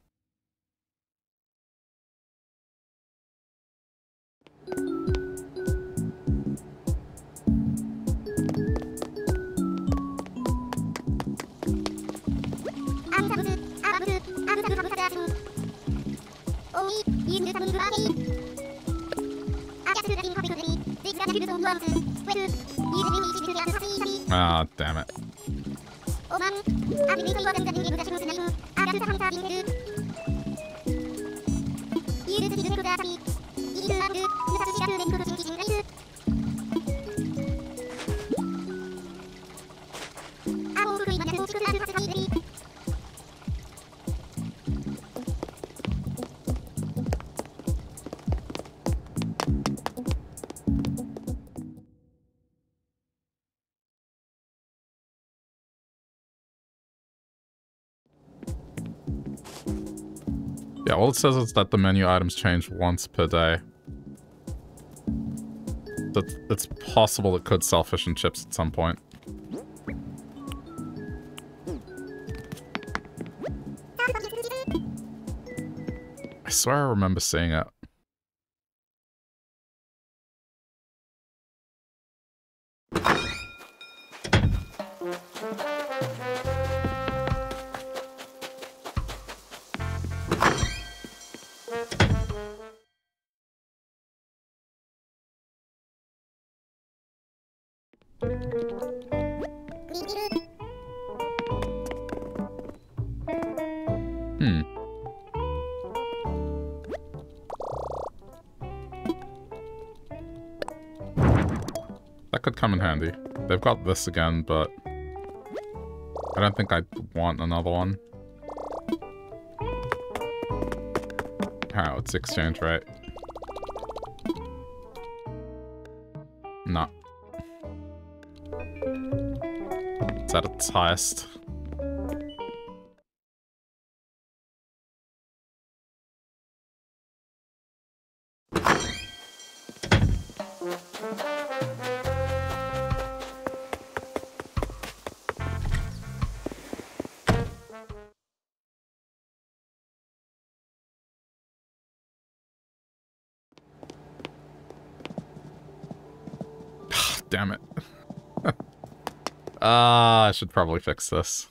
Ah, oh, damn it. Yeah, all it says is that the menu items change once per day. That it's possible it could sell fish and chips at some point. I swear I remember seeing it. Come in handy. They've got this again, but I don't think I want another one. Oh, it's exchange rate. Nah. It's at its highest. Damn it. Ah, uh, I should probably fix this.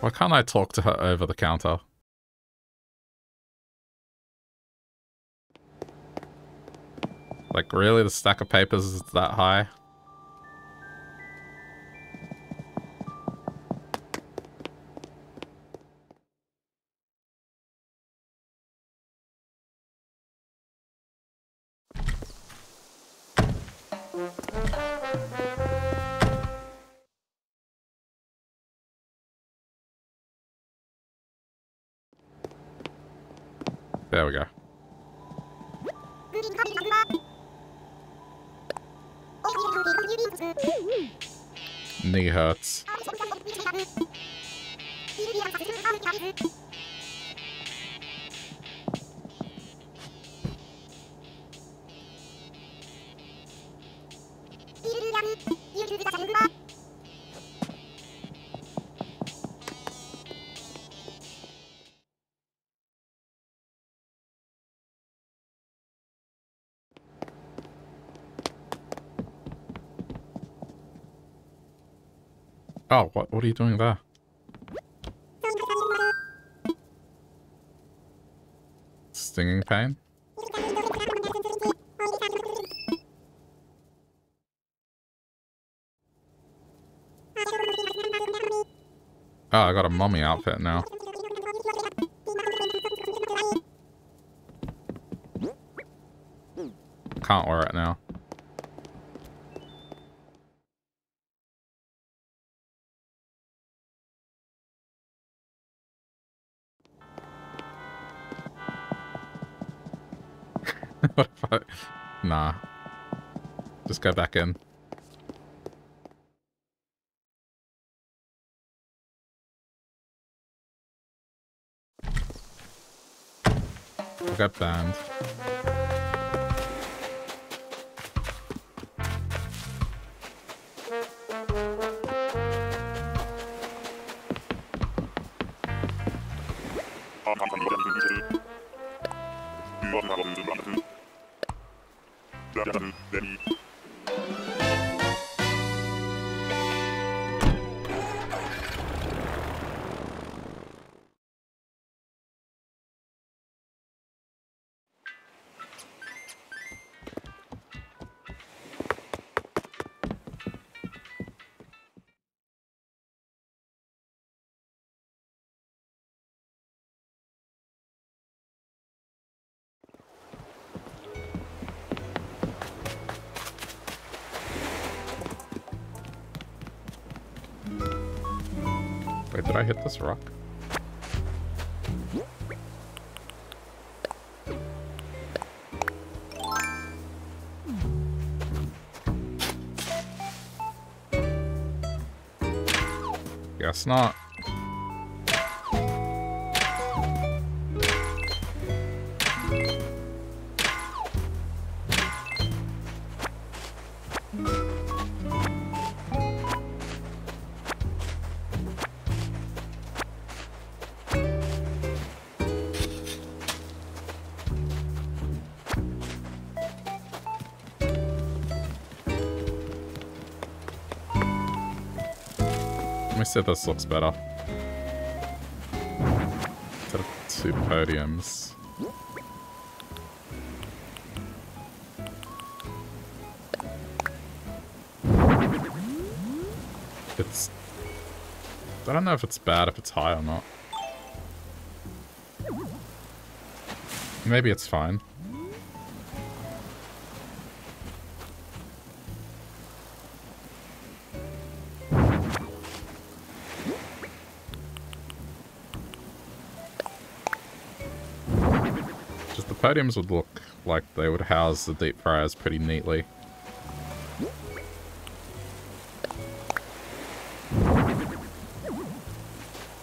Why can't I talk to her over the counter? Like, really? The stack of papers is that high? There we go. Knee hurts. Oh, what, what are you doing there? Stinging pain? Oh, I got a mummy outfit now. Can't wear it now. What if I... Nah. Just go back in. I got banned. Wait, did I hit this rock? Guess not. Let me see if this looks better. Two podiums. It's... I don't know if it's bad if it's high or not. Maybe it's fine. Podiums would look like they would house the deep fryers pretty neatly.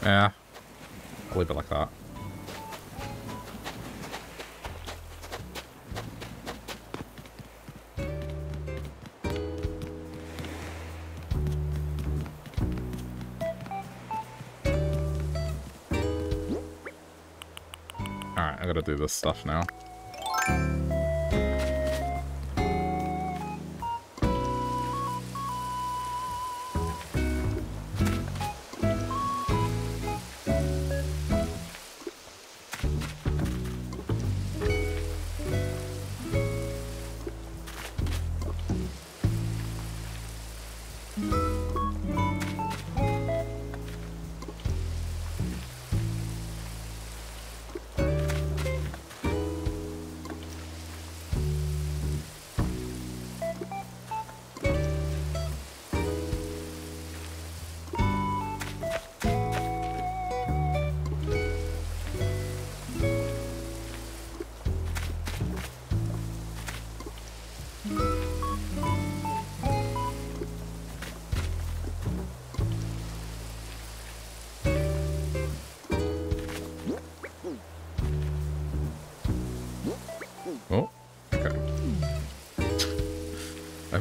Yeah, I'll leave it like that. Do this stuff now.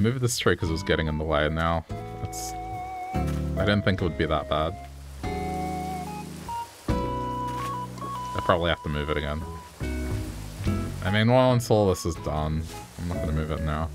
Moved this tree because it was getting in the way, and now it's... I didn't think it would be that bad. I probably have to move it again. I mean, well, until this is done, I'm not going to move it now.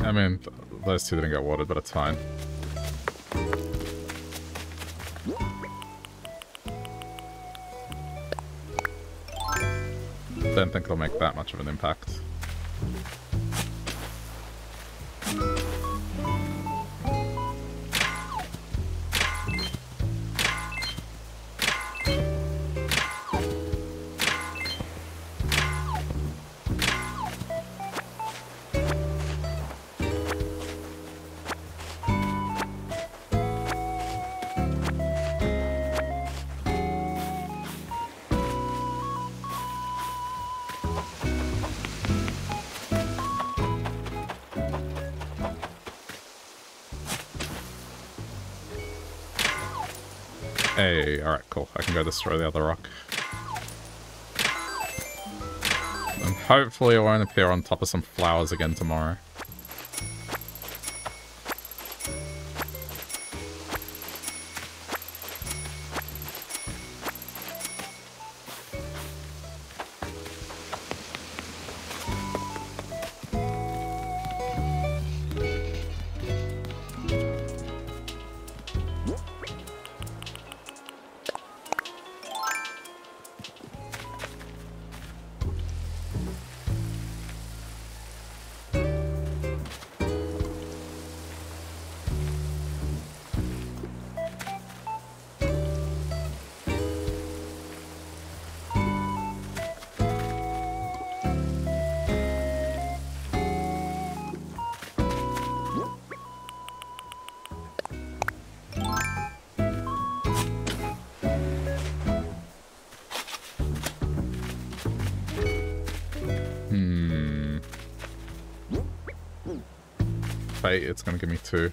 I mean, those two didn't get watered, but it's fine. Don't think it'll make that much of an impact. Hey, alright, cool. I can go this way, the other rock. And hopefully it won't appear on top of some flowers again tomorrow. It's gonna give me two.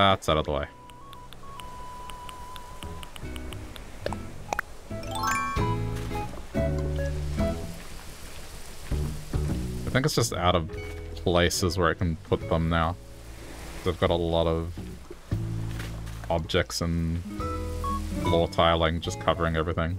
That's out of the way. I think it's just out of places where I can put them now. They've got a lot of objects and floor tiling just covering everything.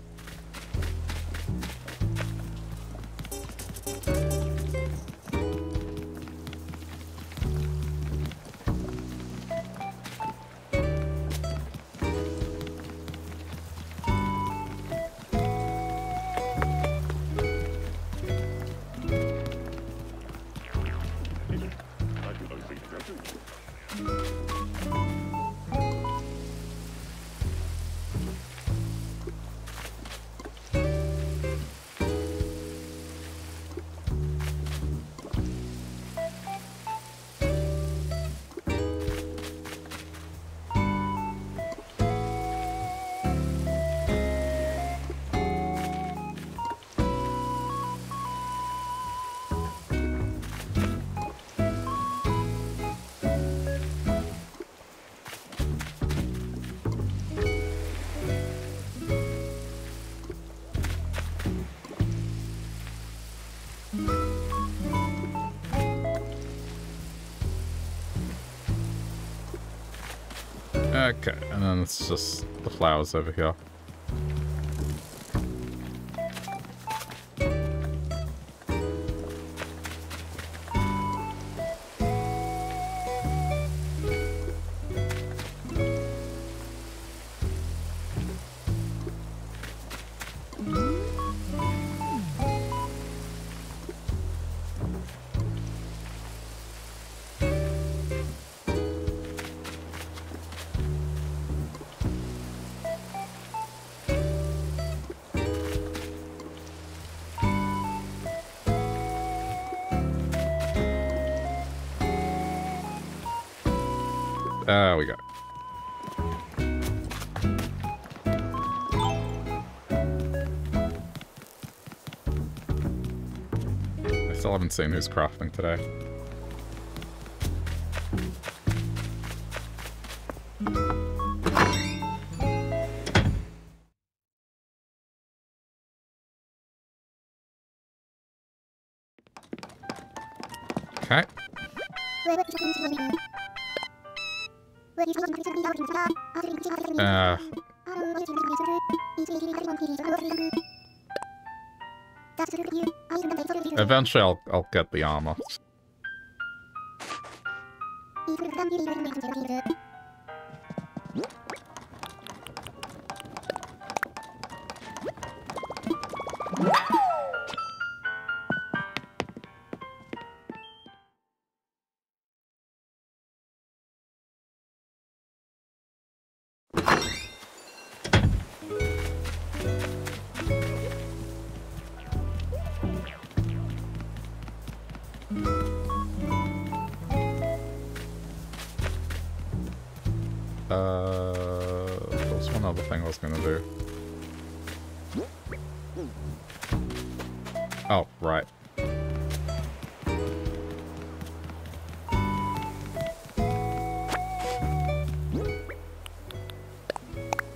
Okay, and then it's just the flowers over here. Seen who's crafting today. Okay. Uh. Eventually I'll, I'll get the armor.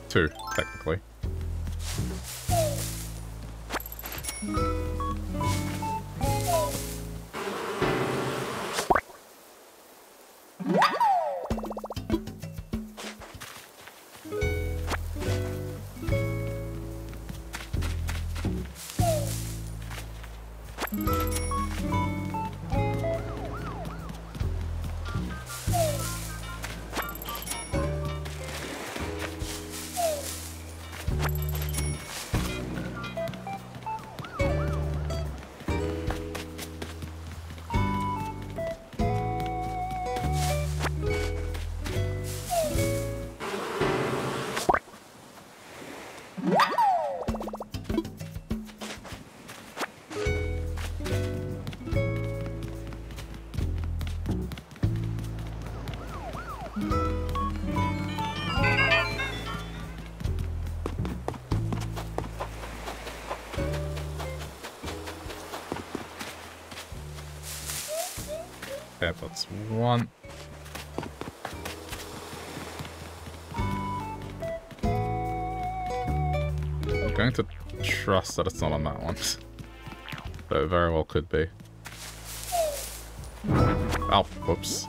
Two, technically. That's one. I'm going to trust that it's not on that one. Though it very well could be. Oh, whoops.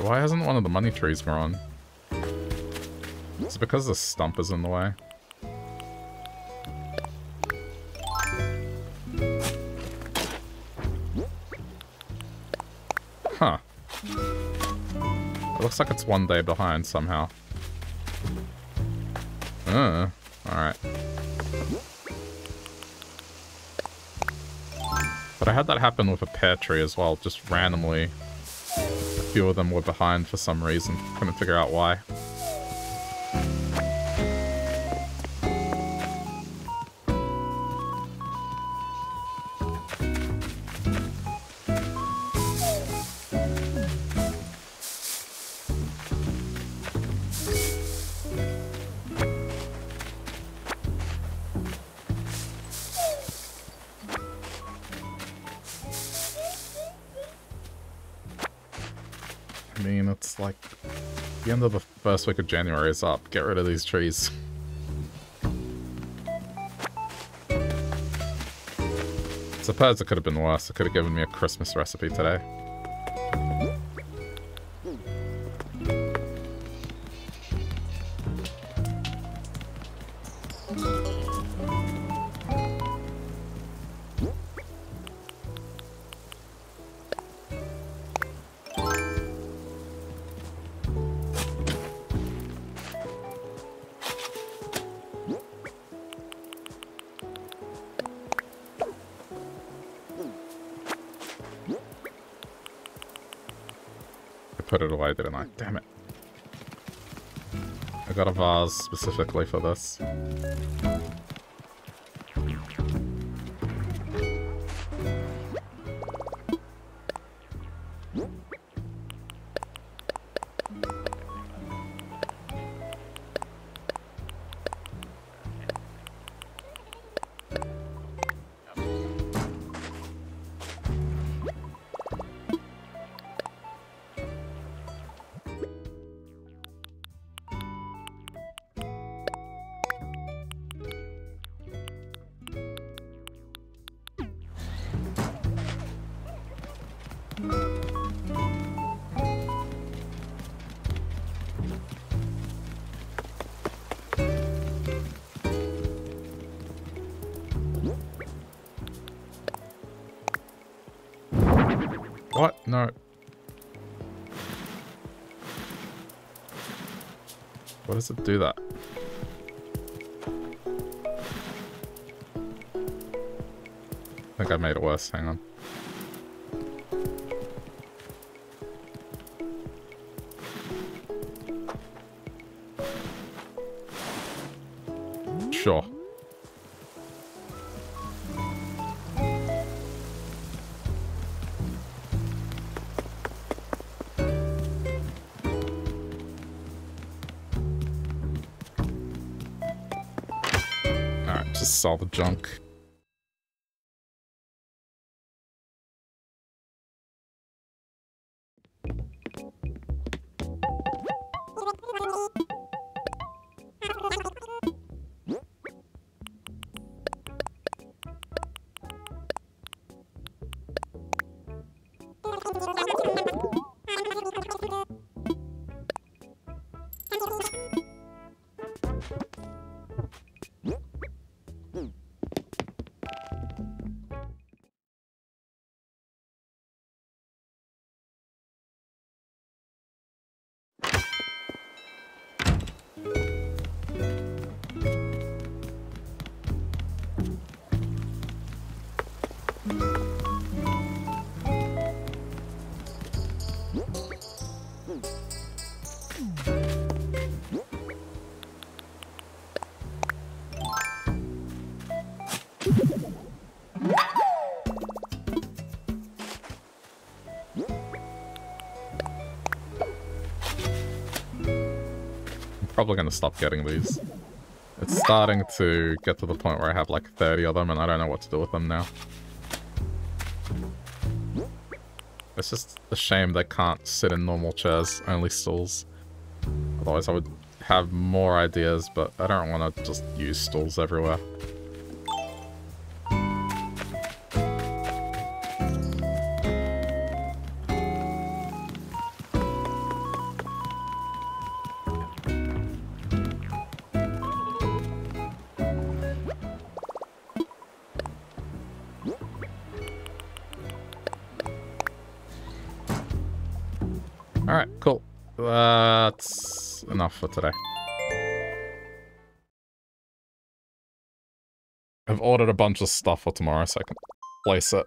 Why hasn't one of the money trees grown? Is it because the stump is in the way? Huh. It looks like it's one day behind somehow. Uh, alright. But I had that happen with a pear tree as well, just randomly. A few of them were behind for some reason. Couldn't figure out why. Until the first week of January is up. Get rid of these trees. Suppose it could have been worse. It could have given me a Christmas recipe today. Didn't I? Damn it. I got a vase specifically for this. What? No. Why does it do that? I think I made it worse. Hang on. Sure. All the junk. Probably gonna stop getting these. It's starting to get to the point where I have like thirty of them and I don't know what to do with them now. It's just a shame they can't sit in normal chairs, only stools. Otherwise I would have more ideas, but I don't want to just use stools everywhere. For today, I've ordered a bunch of stuff for tomorrow so I can place it.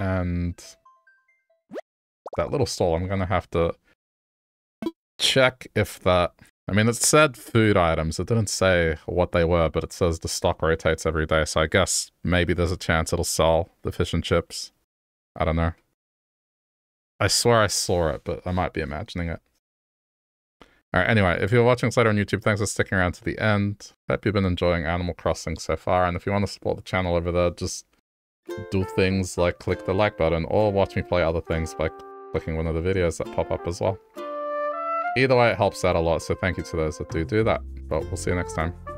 And that little stall, I'm gonna have to check if that... I mean, it said food items, it didn't say what they were, but it says the stock rotates every day, so I guess maybe there's a chance it'll sell the fish and chips. I don't know. I swear I saw it, but I might be imagining it. Alright, anyway, if you're watching this later on YouTube, thanks for sticking around to the end. Hope you've been enjoying Animal Crossing so far, and if you want to support the channel over there, just do things like click the like button, or watch me play other things by clicking one of the videos that pop up as well. Either way, it helps out a lot, so thank you to those that do do that. But we'll see you next time.